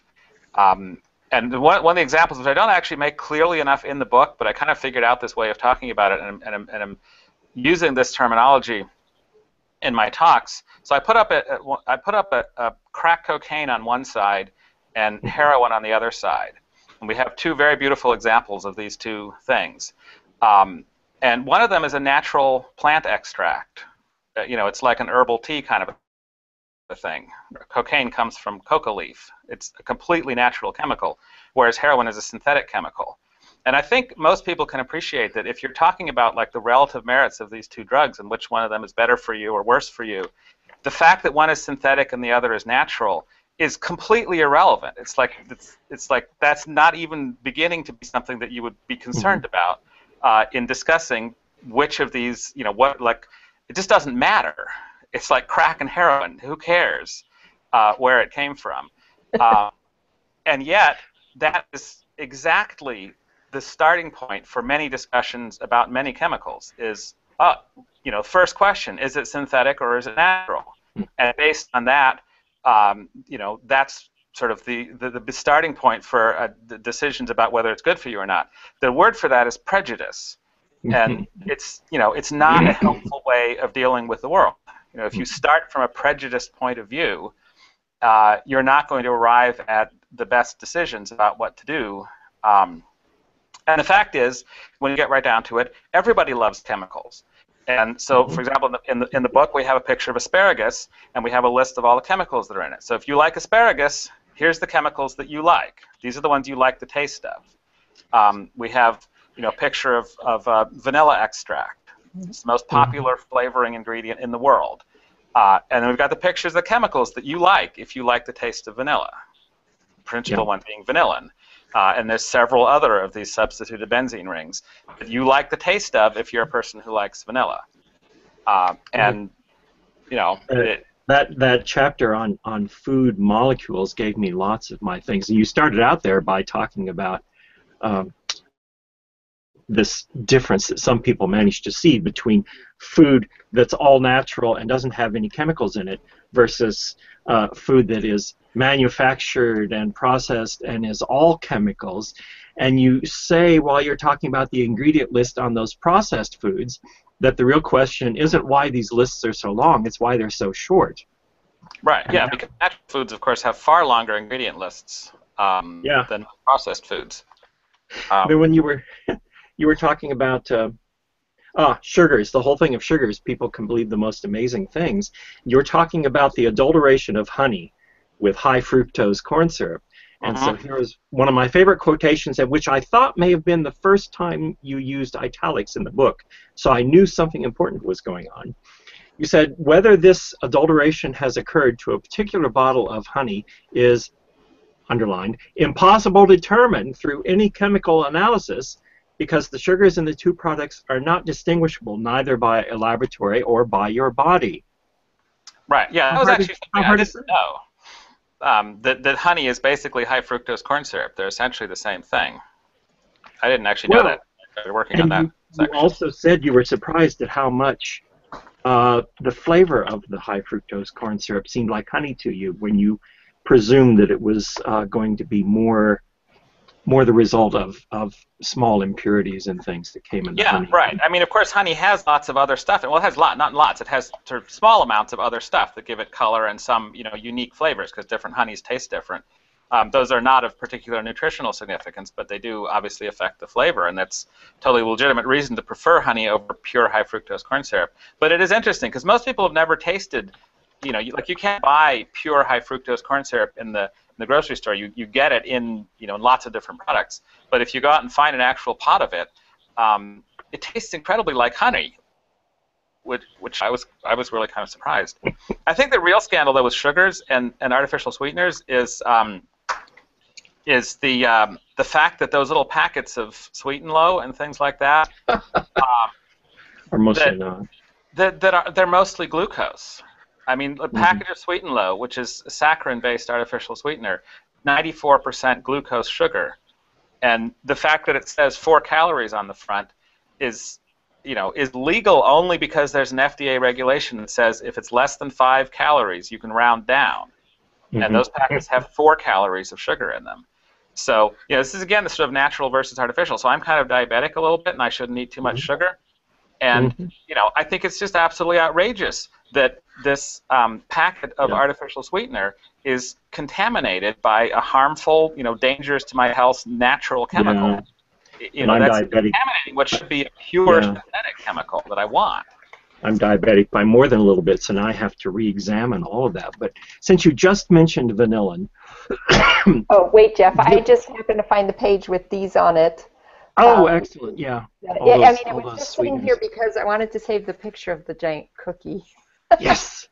Um, and one one of the examples, which I don't actually make clearly enough in the book, but I kind of figured out this way of talking about it, and I'm, and I'm, and I'm using this terminology in my talks. So I put up a, a I put up a, a crack cocaine on one side and heroin on the other side. And we have two very beautiful examples of these two things. Um, and one of them is a natural plant extract. Uh, you know, it's like an herbal tea kind of a thing. Cocaine comes from coca leaf. It's a completely natural chemical, whereas heroin is a synthetic chemical. And I think most people can appreciate that if you're talking about like the relative merits of these two drugs and which one of them is better for you or worse for you, the fact that one is synthetic and the other is natural is completely irrelevant. It's like it's, it's like that's not even beginning to be something that you would be concerned mm-hmm. about uh, in discussing which of these, you know, what like it just doesn't matter. It's like crack and heroin. Who cares uh, where it came from? Uh, and yet, that is exactly the starting point for many discussions about many chemicals. Is uh, you know, first question: is it synthetic or is it natural? And based on that, um, you know, that's sort of the the, the starting point for uh, the decisions about whether it's good for you or not. The word for that is prejudice, and it's you know, it's not a helpful way of dealing with the world. You know, if you start from a prejudiced point of view, uh, you're not going to arrive at the best decisions about what to do. Um, and the fact is, when you get right down to it, everybody loves chemicals. And so, for example, in the, in the, in the book, we have a picture of asparagus, and we have a list of all the chemicals that are in it. So if you like asparagus, here's the chemicals that you like. These are the ones you like the taste of. Um, we have, you know, a picture of, of uh, vanilla extract. It's the most popular flavoring ingredient in the world. Uh, and then we've got the pictures of the chemicals that you like if you like the taste of vanilla. The principal yeah. one being vanillin. Uh, and there's several other of these substituted benzene rings that you like the taste of if you're a person who likes vanilla. Uh, and, you know... It, That that chapter on, on food molecules gave me lots of my things. And you started out there by talking about... Um, this difference that some people manage to see between food that's all natural and doesn't have any chemicals in it versus uh, food that is manufactured and processed and is all chemicals. And you say, while you're talking about the ingredient list on those processed foods, that the real question isn't why these lists are so long, it's why they're so short. Right, yeah, because natural foods, of course, have far longer ingredient lists um, yeah. than processed foods. Um, but when you were... You were talking about uh, ah, sugars, the whole thing of sugars. People can believe the most amazing things. You're talking about the adulteration of honey with high fructose corn syrup. And uh-huh. so here is one of my favorite quotations, and which I thought may have been the first time you used italics in the book. So I knew something important was going on. You said, whether this adulteration has occurred to a particular bottle of honey is, underlined, impossible to determine through any chemical analysis, because the sugars in the two products are not distinguishable, neither by a laboratory or by your body. Right, yeah, that was actually something I didn't know. Um, that, that honey is basically high fructose corn syrup. They're essentially the same thing. I didn't actually know that. I was working on that. You also said you were surprised at how much uh, the flavor of the high fructose corn syrup seemed like honey to you when you presumed that it was uh, going to be more... more the result of, of small impurities and things that came in the honey. Yeah, right. I mean, of course, honey has lots of other stuff. Well, it has lot, not lots. It has sort of small amounts of other stuff that give it color and some, you know, unique flavors, because different honeys taste different. Um, those are not of particular nutritional significance, but they do obviously affect the flavor, and that's totally legitimate reason to prefer honey over pure high fructose corn syrup. But it is interesting, because most people have never tasted, you know, you, like you can't buy pure high fructose corn syrup in the in the grocery store. You, you get it in, you know, in lots of different products. But if you go out and find an actual pot of it, um, it tastes incredibly like honey, which which I was I was really kind of surprised. I think the real scandal though with sugars and, and artificial sweeteners is um, is the um, the fact that those little packets of Sweet and Low and things like that uh, are mostly that, not. That that are they're mostly glucose. I mean, the package of Sweet and Low, which is a saccharin-based artificial sweetener, ninety-four percent glucose sugar, and the fact that it says four calories on the front is, you know, is legal only because there's an F D A regulation that says if it's less than five calories, you can round down, mm-hmm. and those packets have four calories of sugar in them. So, you know, this is again the sort of natural versus artificial. So I'm kind of diabetic a little bit, and I shouldn't eat too much mm-hmm. sugar, and mm-hmm. you know, I think it's just absolutely outrageous that this um, packet of yeah. artificial sweetener is contaminated by a harmful, you know, dangerous to my health natural chemical. Yeah. You know, that's contaminating what should be a pure yeah. synthetic chemical that I want. I'm diabetic by more than a little bit, so now I have to re-examine all of that. But since you just mentioned vanillin... oh, wait, Jeff. I just happened to find the page with these on it. Oh, um, excellent! Yeah, yeah. All yeah those, I mean, it was just sitting here because I wanted to save the picture of the giant cookie. Yes,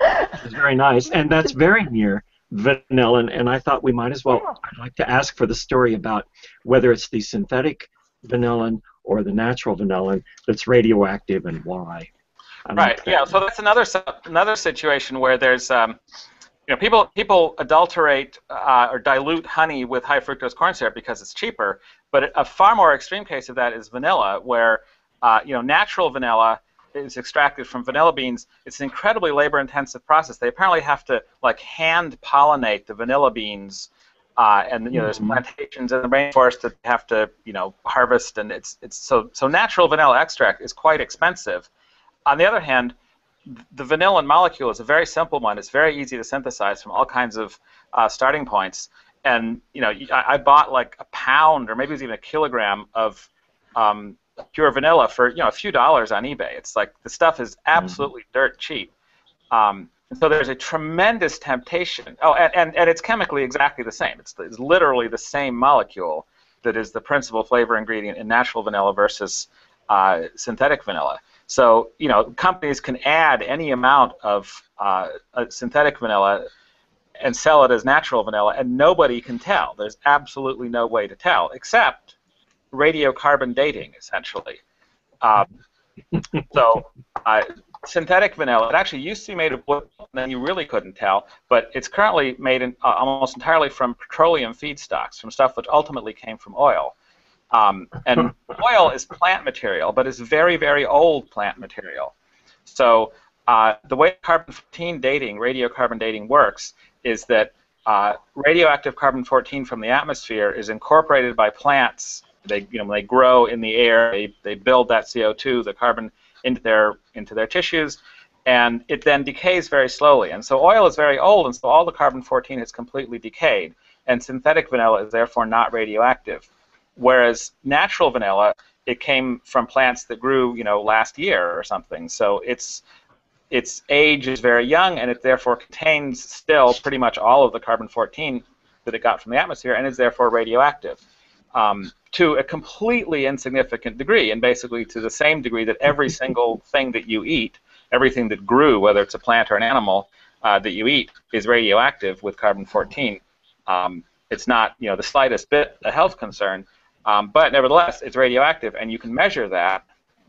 it's very nice, and that's very near vanilla. And, and I thought we might as well. Yeah. I'd like to ask for the story about whether it's the synthetic vanillin or the natural vanillin that's radioactive and why. Right. Yeah. So that's another another situation where there's. Um, You know, people people adulterate uh, or dilute honey with high fructose corn syrup because it's cheaper. But a far more extreme case of that is vanilla, where uh, you know natural vanilla is extracted from vanilla beans. It's an incredibly labor-intensive process. They apparently have to like hand pollinate the vanilla beans, uh, and you know there's plantations in the rainforest that have to you know harvest, and it's it's so so natural vanilla extract is quite expensive. On the other hand, the vanillin molecule is a very simple one. It's very easy to synthesize from all kinds of uh, starting points. And you know, I, I bought like a pound, or maybe it was even a kilogram of um, pure vanilla for you know a few dollars on eBay. It's like the stuff is absolutely mm-hmm. dirt cheap. Um, and so there's a tremendous temptation. Oh, and, and, and it's chemically exactly the same. It's, it's literally the same molecule that is the principal flavor ingredient in natural vanilla versus uh, synthetic vanilla. So, you know, companies can add any amount of uh, synthetic vanilla and sell it as natural vanilla, and nobody can tell. There's absolutely no way to tell, except radiocarbon dating, essentially. Um, so uh, synthetic vanilla, it actually used to be made of wood, and then you really couldn't tell, but it's currently made in, uh, almost entirely from petroleum feedstocks, from stuff which ultimately came from oil. Um, and oil is plant material, but it's very, very old plant material. So uh, the way carbon fourteen dating, radiocarbon dating works is that uh, radioactive carbon fourteen from the atmosphere is incorporated by plants. They, you know, when they grow in the air, they, they build that C O two, the carbon, into their, into their tissues, and it then decays very slowly. And so oil is very old, and so all the carbon fourteen has completely decayed, and synthetic vanilla is therefore not radioactive. Whereas natural vanilla, it came from plants that grew, you know, last year or something. So its its age is very young, and it therefore contains still pretty much all of the carbon fourteen that it got from the atmosphere, and is therefore radioactive um, to a completely insignificant degree, and basically to the same degree that every single thing that you eat, everything that grew, whether it's a plant or an animal uh, that you eat, is radioactive with carbon fourteen. Um, it's not, you know, the slightest bit a health concern. Um, but nevertheless, it's radioactive, and you can measure that,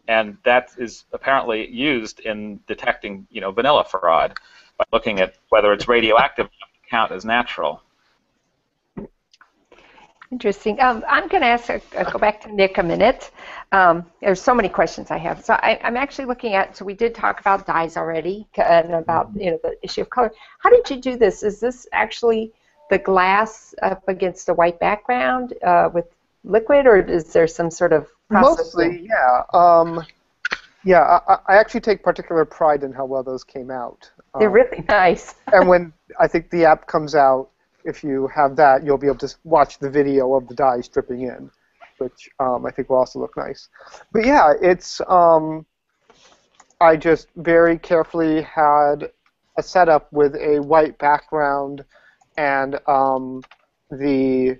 and that is apparently used in detecting, you know, vanilla fraud by looking at whether it's radioactive enough to count as natural. Interesting. Um, I'm going to ask, uh, go back to Nick a minute. Um, there's so many questions I have. So I, I'm actually looking at. So we did talk about dyes already, and about you know the issue of color. How did you do this? Is this actually the glass up against a white background uh, with liquid, or is there some sort of process? Mostly, yeah. Um, yeah, I, I actually take particular pride in how well those came out. Um, They're really nice. And when I think the app comes out, if you have that, you'll be able to watch the video of the dyes dripping in, which um, I think will also look nice. But yeah, it's um, I just very carefully had a setup with a white background, and um, the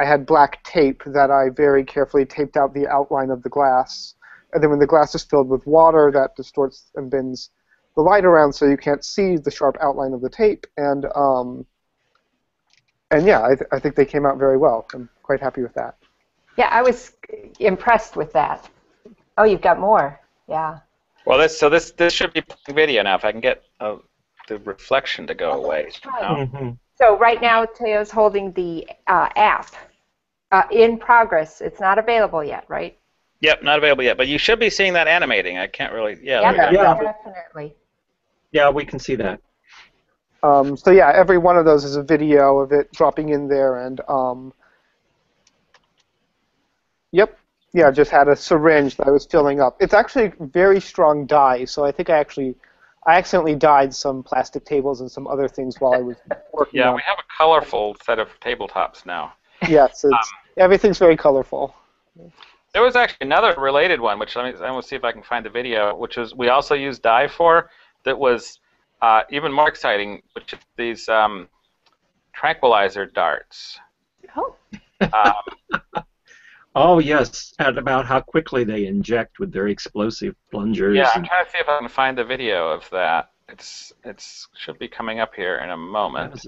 I had black tape that I very carefully taped out the outline of the glass. And then when the glass is filled with water, that distorts and bends the light around so you can't see the sharp outline of the tape. And um, and yeah, I, th I think they came out very well. I'm quite happy with that. Yeah, I was impressed with that. Oh, you've got more. Yeah. Well, this so this this should be video now. If I can get uh, the reflection to go oh, away. So right now, Teo's holding the uh, app uh, in progress. It's not available yet, right? Yep, not available yet. But you should be seeing that animating. I can't really. Yeah, yeah, yeah. Definitely. Yeah, we can see that. Um, so yeah, every one of those is a video of it dropping in there, and um, yep, yeah, just had a syringe that I was filling up. It's actually very strong dye, so I think I actually. I accidentally dyed some plastic tables and some other things while I was working. Yeah, on. We have a colorful set of tabletops now. Yes, it's, um, everything's very colorful. There was actually another related one, which let me, let me see if I can find the video, which is we also used dye for, that was uh, even more exciting, which is these um, tranquilizer darts. Oh. Um, Oh, yes, and about how quickly they inject with their explosive plungers. Yeah, I'm trying to see if I can find the video of that. It's it's should be coming up here in a moment.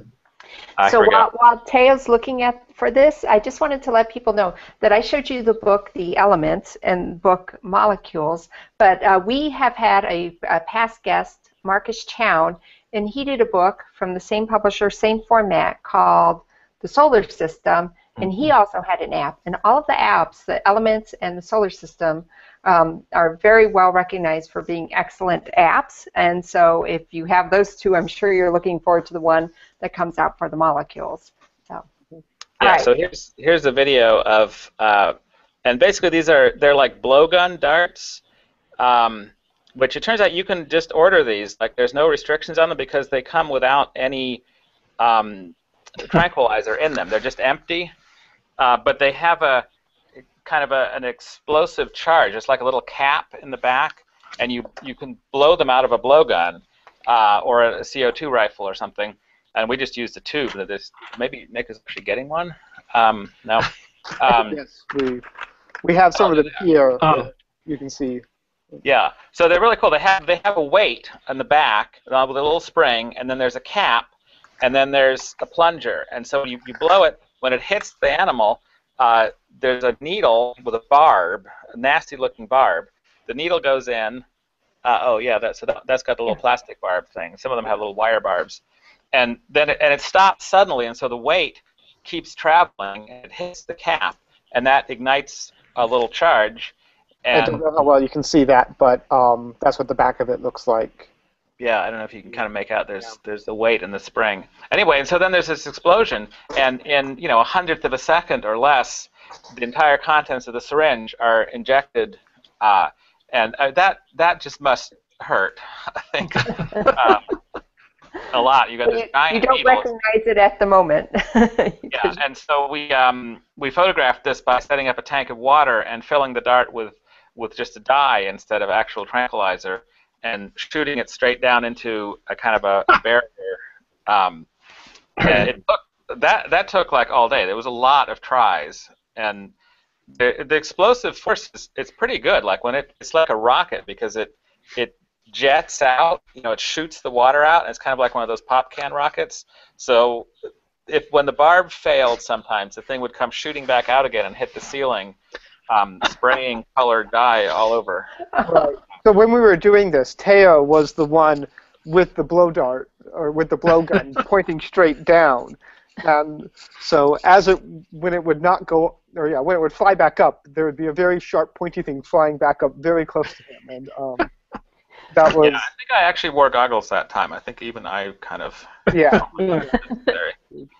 I so while, while Teo's looking at for this, I just wanted to let people know that I showed you the book, The Elements, and book Molecules, but uh, we have had a, a past guest, Marcus Chown, and he did a book from the same publisher, same format, called The Solar System, and he also had an app. And all of the apps, The Elements and The Solar System, um, are very well recognized for being excellent apps. And so if you have those two, I'm sure you're looking forward to the one that comes out for the molecules. So, yeah, right. So here's here's a video of, uh, and basically these are, they're like blowgun darts, um, which it turns out you can just order these. Like there's no restrictions on them because they come without any um, tranquilizer in them. They're just empty. Uh, but they have a kind of a, an explosive charge. It's like a little cap in the back, and you you can blow them out of a blowgun uh, or a C O two rifle or something. And we just used a tube. That this maybe Nick is actually getting one. Um, no. Um, yes, we we have some oh, of them here. Oh. You can see. Yeah. So they're really cool. They have they have a weight in the back with a little spring, and then there's a cap, and then there's a plunger. And so you you blow it. When it hits the animal, uh, there's a needle with a barb, a nasty-looking barb. The needle goes in. Uh, oh, yeah, that's, that's got the little plastic barb thing. Some of them have little wire barbs. And then it, and it stops suddenly, and so the weight keeps traveling, and it hits the cap, and that ignites a little charge. And I don't know how well you can see that, but um, that's what the back of it looks like. Yeah, I don't know if you can kind of make out. There's yeah. there's the weight in the spring. Anyway, and so then there's this explosion, and in you know a hundredth of a second or less, the entire contents of the syringe are injected, uh, and uh, that that just must hurt. I think uh, a lot. You got this giant. You don't needle. Recognize it at the moment. Yeah, and so we um, we photographed this by setting up a tank of water and filling the dart with with just a dye instead of actual tranquilizer, and shooting it straight down into a kind of a, a barrier. Um, it took, that that took like all day. There was a lot of tries, and the, the explosive force is it's pretty good. Like when it it's like a rocket because it it jets out. You know, it shoots the water out. And it's kind of like one of those pop can rockets. So if when the barb failed, sometimes the thing would come shooting back out again and hit the ceiling, um, spraying colored dye all over. Right. So when we were doing this, Teo was the one with the blow dart or with the blowgun pointing straight down, and so as it when it would not go or yeah when it would fly back up, there would be a very sharp pointy thing flying back up very close to him, and um, that was. Yeah, I think I actually wore goggles that time. I think even I kind of. Yeah.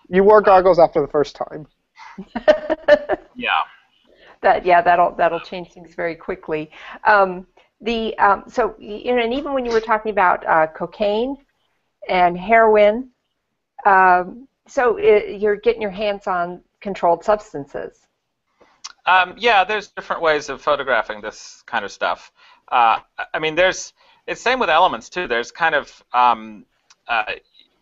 You wore goggles after the first time. Yeah. That yeah that'll that'll change things very quickly. Um, The um, so you know, and even when you were talking about uh, cocaine and heroin, um, so it, you're getting your hands on controlled substances. Um, yeah, there's different ways of photographing this kind of stuff. Uh, I mean, there's it's same with elements too. There's kind of um, uh,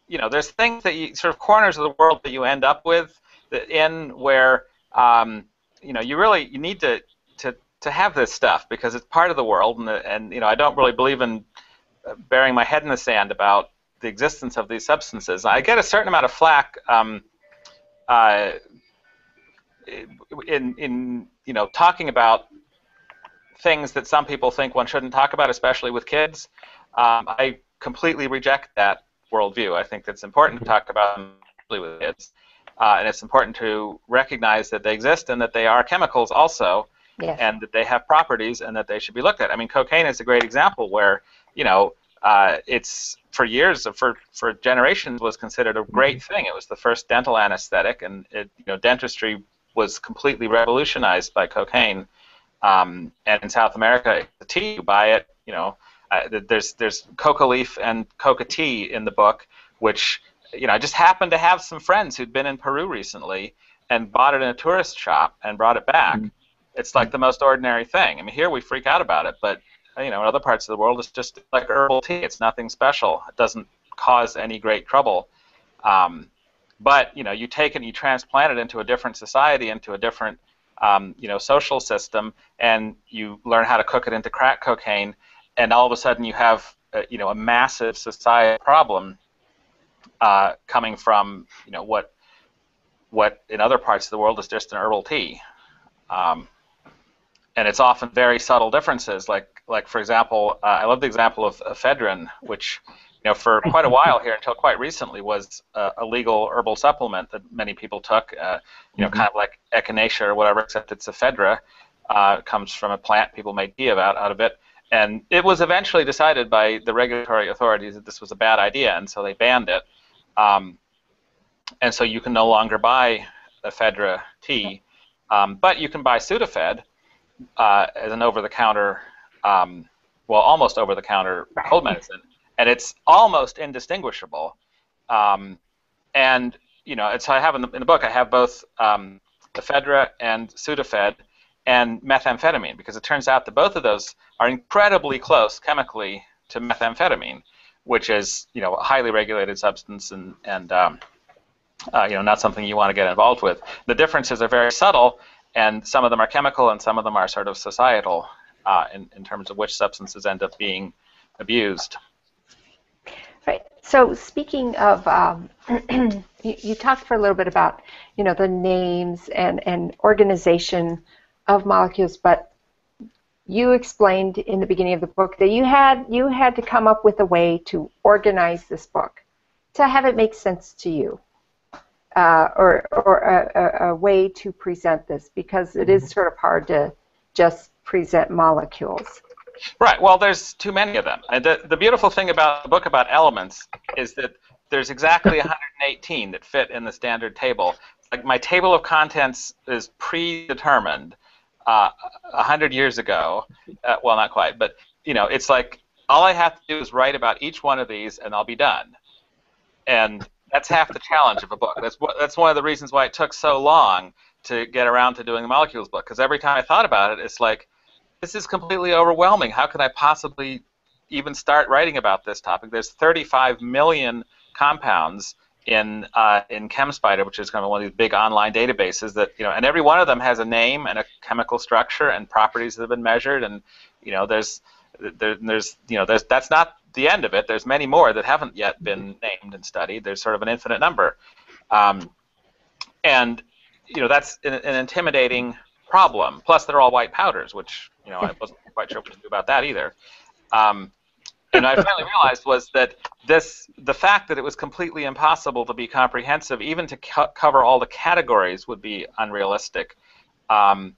you know, there's things that you sort of corners of the world that you end up with that in where um, you know you really you need to to. to have this stuff because it's part of the world, and, and you know I don't really believe in burying my head in the sand about the existence of these substances. I get a certain amount of flack um, uh, in in you know talking about things that some people think one shouldn't talk about, especially with kids. Um, I completely reject that worldview. I think it's important to talk about them with kids, uh, and it's important to recognize that they exist and that they are chemicals also. Yes. And that they have properties and that they should be looked at. I mean, cocaine is a great example where, you know, uh, it's for years, for for generations, was considered a great thing. It was the first dental anesthetic, and it, you know, dentistry was completely revolutionized by cocaine. Um, and in South America, the tea you buy it, you know, uh, there's there's coca leaf and coca tea in the book, which, you know, I just happened to have some friends who'd been in Peru recently and bought it in a tourist shop and brought it back. Mm-hmm. It's like the most ordinary thing. I mean, here we freak out about it, but you know, in other parts of the world, it's just like herbal tea. It's nothing special. It doesn't cause any great trouble. Um, but you know, you take it, and you transplant it into a different society, into a different um, you know, social system, and you learn how to cook it into crack cocaine, and all of a sudden you have uh, you know, a massive societal problem uh, coming from, you know, what what in other parts of the world is just an herbal tea. Um, and it's often very subtle differences, like like for example, uh, I love the example of ephedrine, which, you know, for quite a while here until quite recently was uh, a legal herbal supplement that many people took, uh, you know, mm-hmm. kind of like echinacea or whatever, except it's ephedra, uh, comes from a plant people made tea about out of it, and it was eventually decided by the regulatory authorities that this was a bad idea, and so they banned it, um, and so you can no longer buy ephedra tea, um, but you can buy Sudafed uh, as an over-the-counter, um, well, almost over-the-counter cold medicine. And it's almost indistinguishable, um, and you know. So I have in the, in the book, I have both um, ephedra and Sudafed and methamphetamine, because it turns out that both of those are incredibly close chemically to methamphetamine, which is, you know, a highly regulated substance, and and um, uh, you know, not something you want to get involved with. The differences are very subtle, and some of them are chemical, and some of them are sort of societal uh, in in terms of which substances end up being abused. Right. So speaking of, um, you, you talked for a little bit about, you know, the names and, and organization of molecules, but you explained in the beginning of the book that you had you had to come up with a way to organize this book, to have it make sense to you, uh, or or a, a way to present this, because it is sort of hard to just present molecules. Right. Well, there's too many of them. The, the beautiful thing about the book about elements is that there's exactly one hundred eighteen that fit in the standard table. Like, my table of contents is predetermined uh, one hundred years ago. Uh, well, not quite, but, you know, it's like all I have to do is write about each one of these, and I'll be done. And that's half the challenge of a book. That's that's one of the reasons why it took so long to get around to doing the molecules book, because every time I thought about it, it's like, this is completely overwhelming. How could I possibly even start writing about this topic? There's thirty-five million compounds in uh, in ChemSpider, which is kind of one of these big online databases that, you know, and every one of them has a name and a chemical structure and properties that have been measured, and, you know, there's there, there's you know there's that's not the end of it. There's many more that haven't yet been named and studied. There's sort of an infinite number, um, and you know that's an, an intimidating problem. Plus, they're all white powders, which, you know, I wasn't quite sure what to do about that either. Um, and I finally realized was that this, the fact that it was completely impossible to be comprehensive, even to co cover all the categories, would be unrealistic. Um,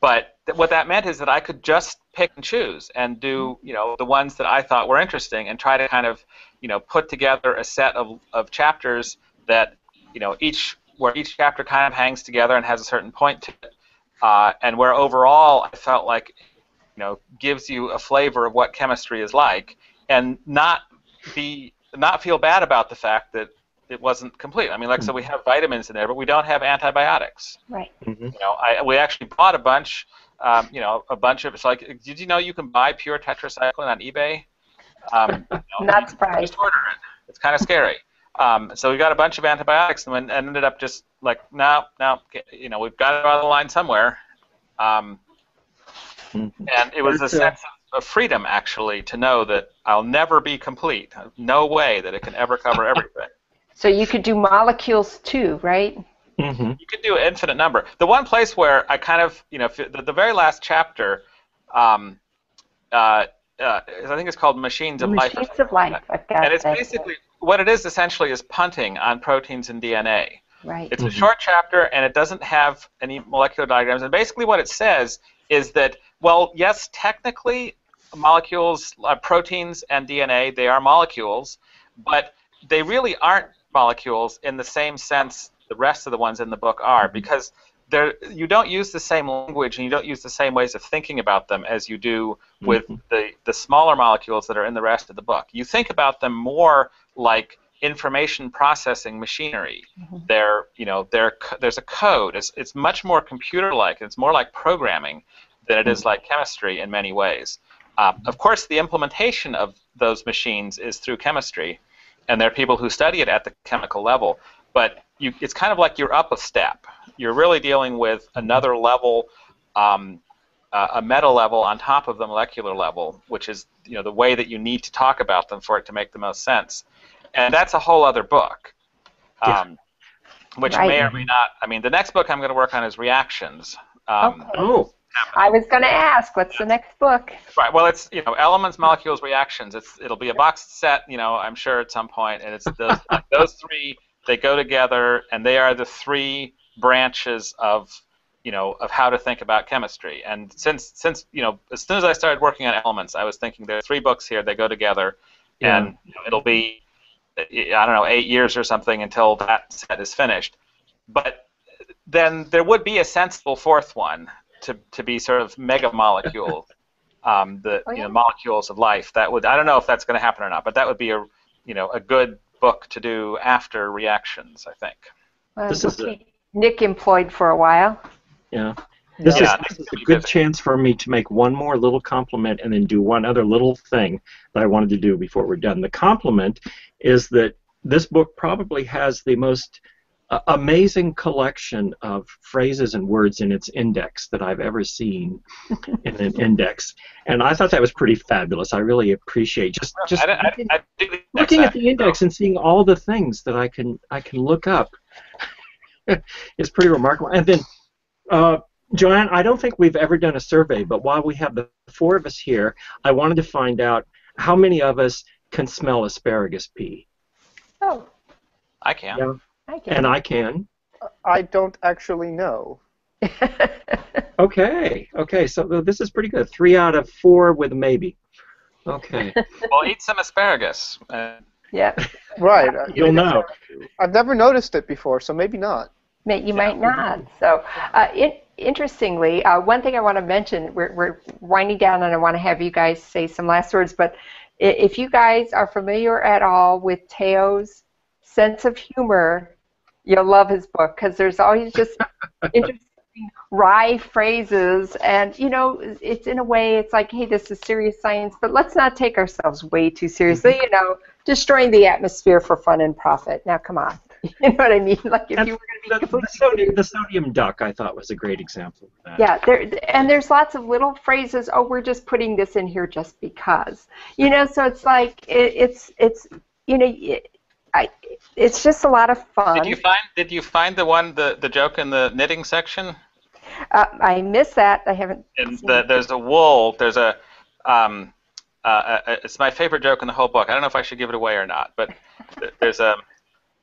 but th what that meant is that I could just pick and choose and do, you know, the ones that I thought were interesting, and try to kind of, you know, put together a set of, of chapters that, you know, each where each chapter kind of hangs together and has a certain point to it. Uh, and where overall I felt like, you know, gives you a flavor of what chemistry is like, and not be not feel bad about the fact that it wasn't complete. I mean, like, so we have vitamins in there, but we don't have antibiotics. Right. Mm-hmm. You know, I we actually bought a bunch. Um, you know, a bunch of it's like, did you know you can buy pure tetracycline on eBay? Um, you know, not surprised. Just order it. It's kind of scary. Um, so we got a bunch of antibiotics, and ended up just like, no, no, you know, we've got it out of the line somewhere. Um, and it was a sense of freedom, actually, to know that I'll never be complete. No way that it can ever cover everything. So you could do molecules too, right? Mm-hmm. You could do an infinite number. The one place where I kind of, you know, the, the very last chapter, um, uh, uh, I think it's called Machines of Life. Machines of Life. I've got and it's that. basically... What it is essentially is punting on proteins and D N A. Right. It's a mm-hmm. short chapter, and it doesn't have any molecular diagrams. And basically, what it says is that, well, yes, technically, molecules, uh, proteins, and D N A, they are molecules, but they really aren't molecules in the same sense the rest of the ones in the book are, because they're, you don't use the same language, and you don't use the same ways of thinking about them as you do with mm-hmm. the the smaller molecules that are in the rest of the book. You think about them more like information processing machinery. Mm-hmm. They're, you know, they're, there's a code. It's, it's much more computer-like. It's more like programming than it mm-hmm. is like chemistry in many ways. Uh, of course, the implementation of those machines is through chemistry, and there are people who study it at the chemical level. but you, it's kind of like you're up a step. You're really dealing with another level, um, uh, a meta level on top of the molecular level, which is, you know, the way that you need to talk about them for it to make the most sense. And that's a whole other book, um, yeah. which right. may or may not. I mean, the next book I'm going to work on is reactions. Um, okay. Oh. I was going to ask, what's the next book? Right. Well, it's, you know, Elements, Molecules, Reactions. It's it'll be a boxed set, you know, I'm sure at some point, and it's those, like those three. They go together, and they are the three branches of, you know, of how to think about chemistry. And since since you know, as soon as I started working on Elements, I was thinking there are three books here. They go together, yeah. and you know, it'll be, I don't know, eight years or something until that set is finished. But then there would be a sensible fourth one. To, to be sort of mega molecule, um, the oh, yeah. you know, molecules of life. That would, I don't know if that's going to happen or not, but that would be a, you know, a good book to do after reactions, I think. Well, this is a, Nick employed for a while. Yeah, this yeah, is, this is a good busy. chance for me to make one more little compliment and then do one other little thing that I wanted to do before we're done. The compliment is that this book probably has the most Uh, amazing collection of phrases and words in its index that I've ever seen in an index, and I thought that was pretty fabulous. I really appreciate just just I looking, I, I do the looking at the index and seeing all the things that I can I can look up. It's pretty remarkable. And then, uh, Joanne, I don't think we've ever done a survey, but while we have the four of us here, I wanted to find out how many of us can smell asparagus pea. Oh, I can. Yeah. I can. And I can. I don't actually know. Okay. Okay. So this is pretty good. Three out of four with maybe. Okay. Well, eat some asparagus. Uh, yeah. Right. You'll know. I've never noticed it before, so maybe not. You yeah. might not. So, uh, it, interestingly, uh, one thing I want to mention, we're, we're winding down, and I want to have you guys say some last words, but if you guys are familiar at all with Theo's sense of humor, you'll love his book, because there's always just interesting wry phrases, and you know, it's in a way, it's like, hey, this is serious science, but let's not take ourselves way too seriously, you know, destroying the atmosphere for fun and profit. Now, come on, you know what I mean? Like, if and you were going to be the, the, sodium, the sodium duck, I thought was a great example of that. Yeah, there, and there's lots of little phrases. Oh, we're just putting this in here just because, you know. So it's like it, it's it's you know. It, I, it's just a lot of fun. Did you find? Did you find the one the the joke in the knitting section? Uh, I missed that. I haven't. And the, it. There's a wool. There's a. Um, uh, a, it's my favorite joke in the whole book. I don't know if I should give it away or not, but there's a.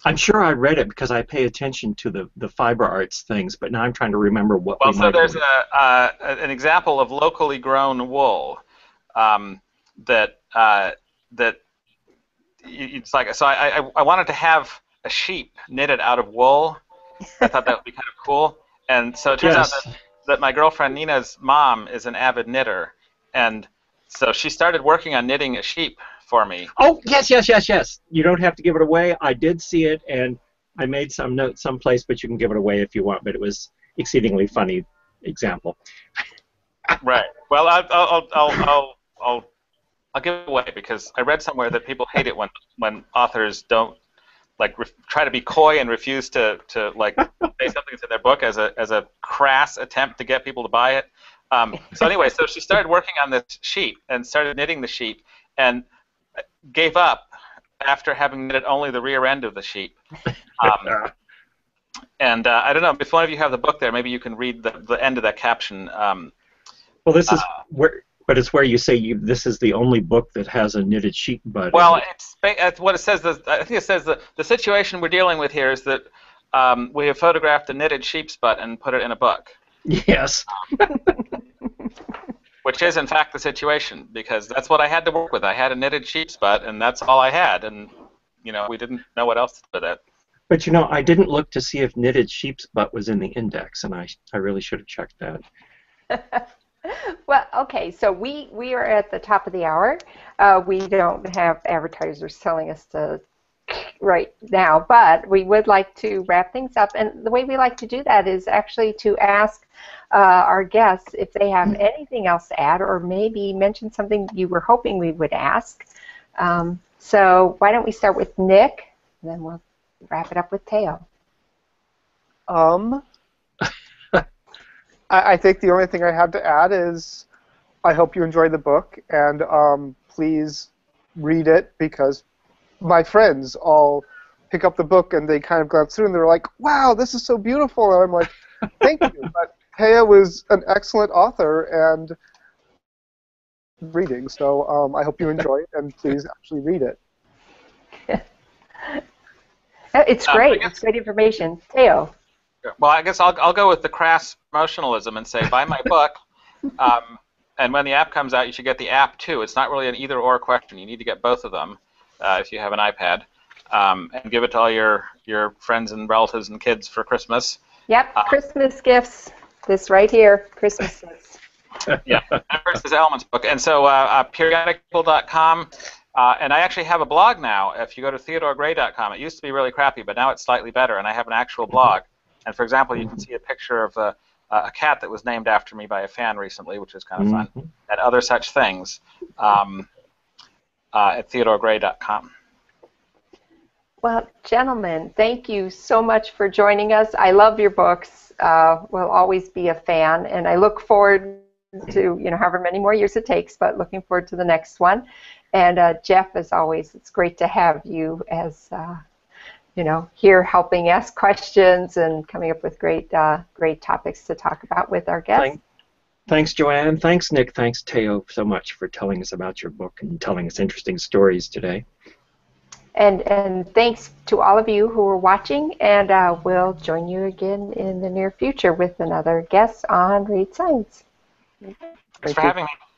I'm sure I read it because I pay attention to the the fiber arts things, but now I'm trying to remember what. Well, we so might there's a, uh, an example of locally grown wool, um, that uh, that. It's like, so I, I wanted to have a sheep knitted out of wool. I thought that would be kind of cool. And so it turns yes. out that, that my girlfriend Nina's mom is an avid knitter. And so she started working on knitting a sheep for me. Oh, yes, yes, yes, yes. You don't have to give it away. I did see it, and I made some notes someplace, but you can give it away if you want. But it was exceedingly funny example. Right. Well, I'll, I'll, I'll, I'll, I'll I'll give it away because I read somewhere that people hate it when when authors don't like re try to be coy and refuse to to like say something to their book as a as a crass attempt to get people to buy it. Um, so anyway, so she started working on this sheep and started knitting the sheep and gave up after having knitted only the rear end of the sheep. Um, and uh, I don't know if one of you have the book there, maybe you can read the the end of that caption. Um, well, this is uh, where. But it's where you say you, this is the only book that has a knitted sheep bud. Well, it? it's, it's what it says. The, I think it says the the situation we're dealing with here is that um, we have photographed a knitted sheep's butt and put it in a book. Yes. Which is in fact the situation, because that's what I had to work with. I had a knitted sheep's butt, and that's all I had, and you know, we didn't know what else to do with it. But you know, I didn't look to see if knitted sheep's butt was in the index, and I I really should have checked that. Well, okay, so we, we are at the top of the hour. Uh, we don't have advertisers telling us to right now, but we would like to wrap things up. And the way we like to do that is actually to ask uh, our guests if they have anything else to add, or maybe mention something you were hoping we would ask. Um, so why don't we start with Nick, and then we'll wrap it up with Teo. Um, I, I think the only thing I have to add is I hope you enjoy the book, and um, please read it, because my friends all pick up the book and they kind of glance through and they're like, wow, this is so beautiful, and I'm like, thank you, but Teo was an excellent author and reading, so um, I hope you enjoy it, and please actually read it. It's great. Um, guess, it's great information. Teo. Well, I guess I'll, I'll go with the crass promotionalism and say, buy my book, um, and when the app comes out, you should get the app, too. It's not really an either-or question. You need to get both of them uh, if you have an iPad, um, and give it to all your, your friends and relatives and kids for Christmas. Yep, uh, Christmas gifts. This right here, Christmas gifts. Yeah, this is Elements book. And so uh, uh, periodictable dot com, uh, and I actually have a blog now. If you go to Theodore Gray dot com, it used to be really crappy, but now it's slightly better, and I have an actual blog. And, for example, you can see a picture of a, a cat that was named after me by a fan recently, which is kind of fun, mm-hmm. and other such things um, uh, at Theodore Gray dot com. Well, gentlemen, thank you so much for joining us. I love your books. Uh, will always be a fan, and I look forward to, you know, however many more years it takes, but looking forward to the next one. And uh, Jeff, as always, it's great to have you as, uh, you know, here helping ask questions and coming up with great, uh, great topics to talk about with our guests. Thanks. Thanks, Joanne. Thanks, Nick. Thanks, Teo, so much for telling us about your book and telling us interesting stories today. And, and thanks to all of you who are watching, and uh, we'll join you again in the near future with another guest on Read Science. Thanks for having me.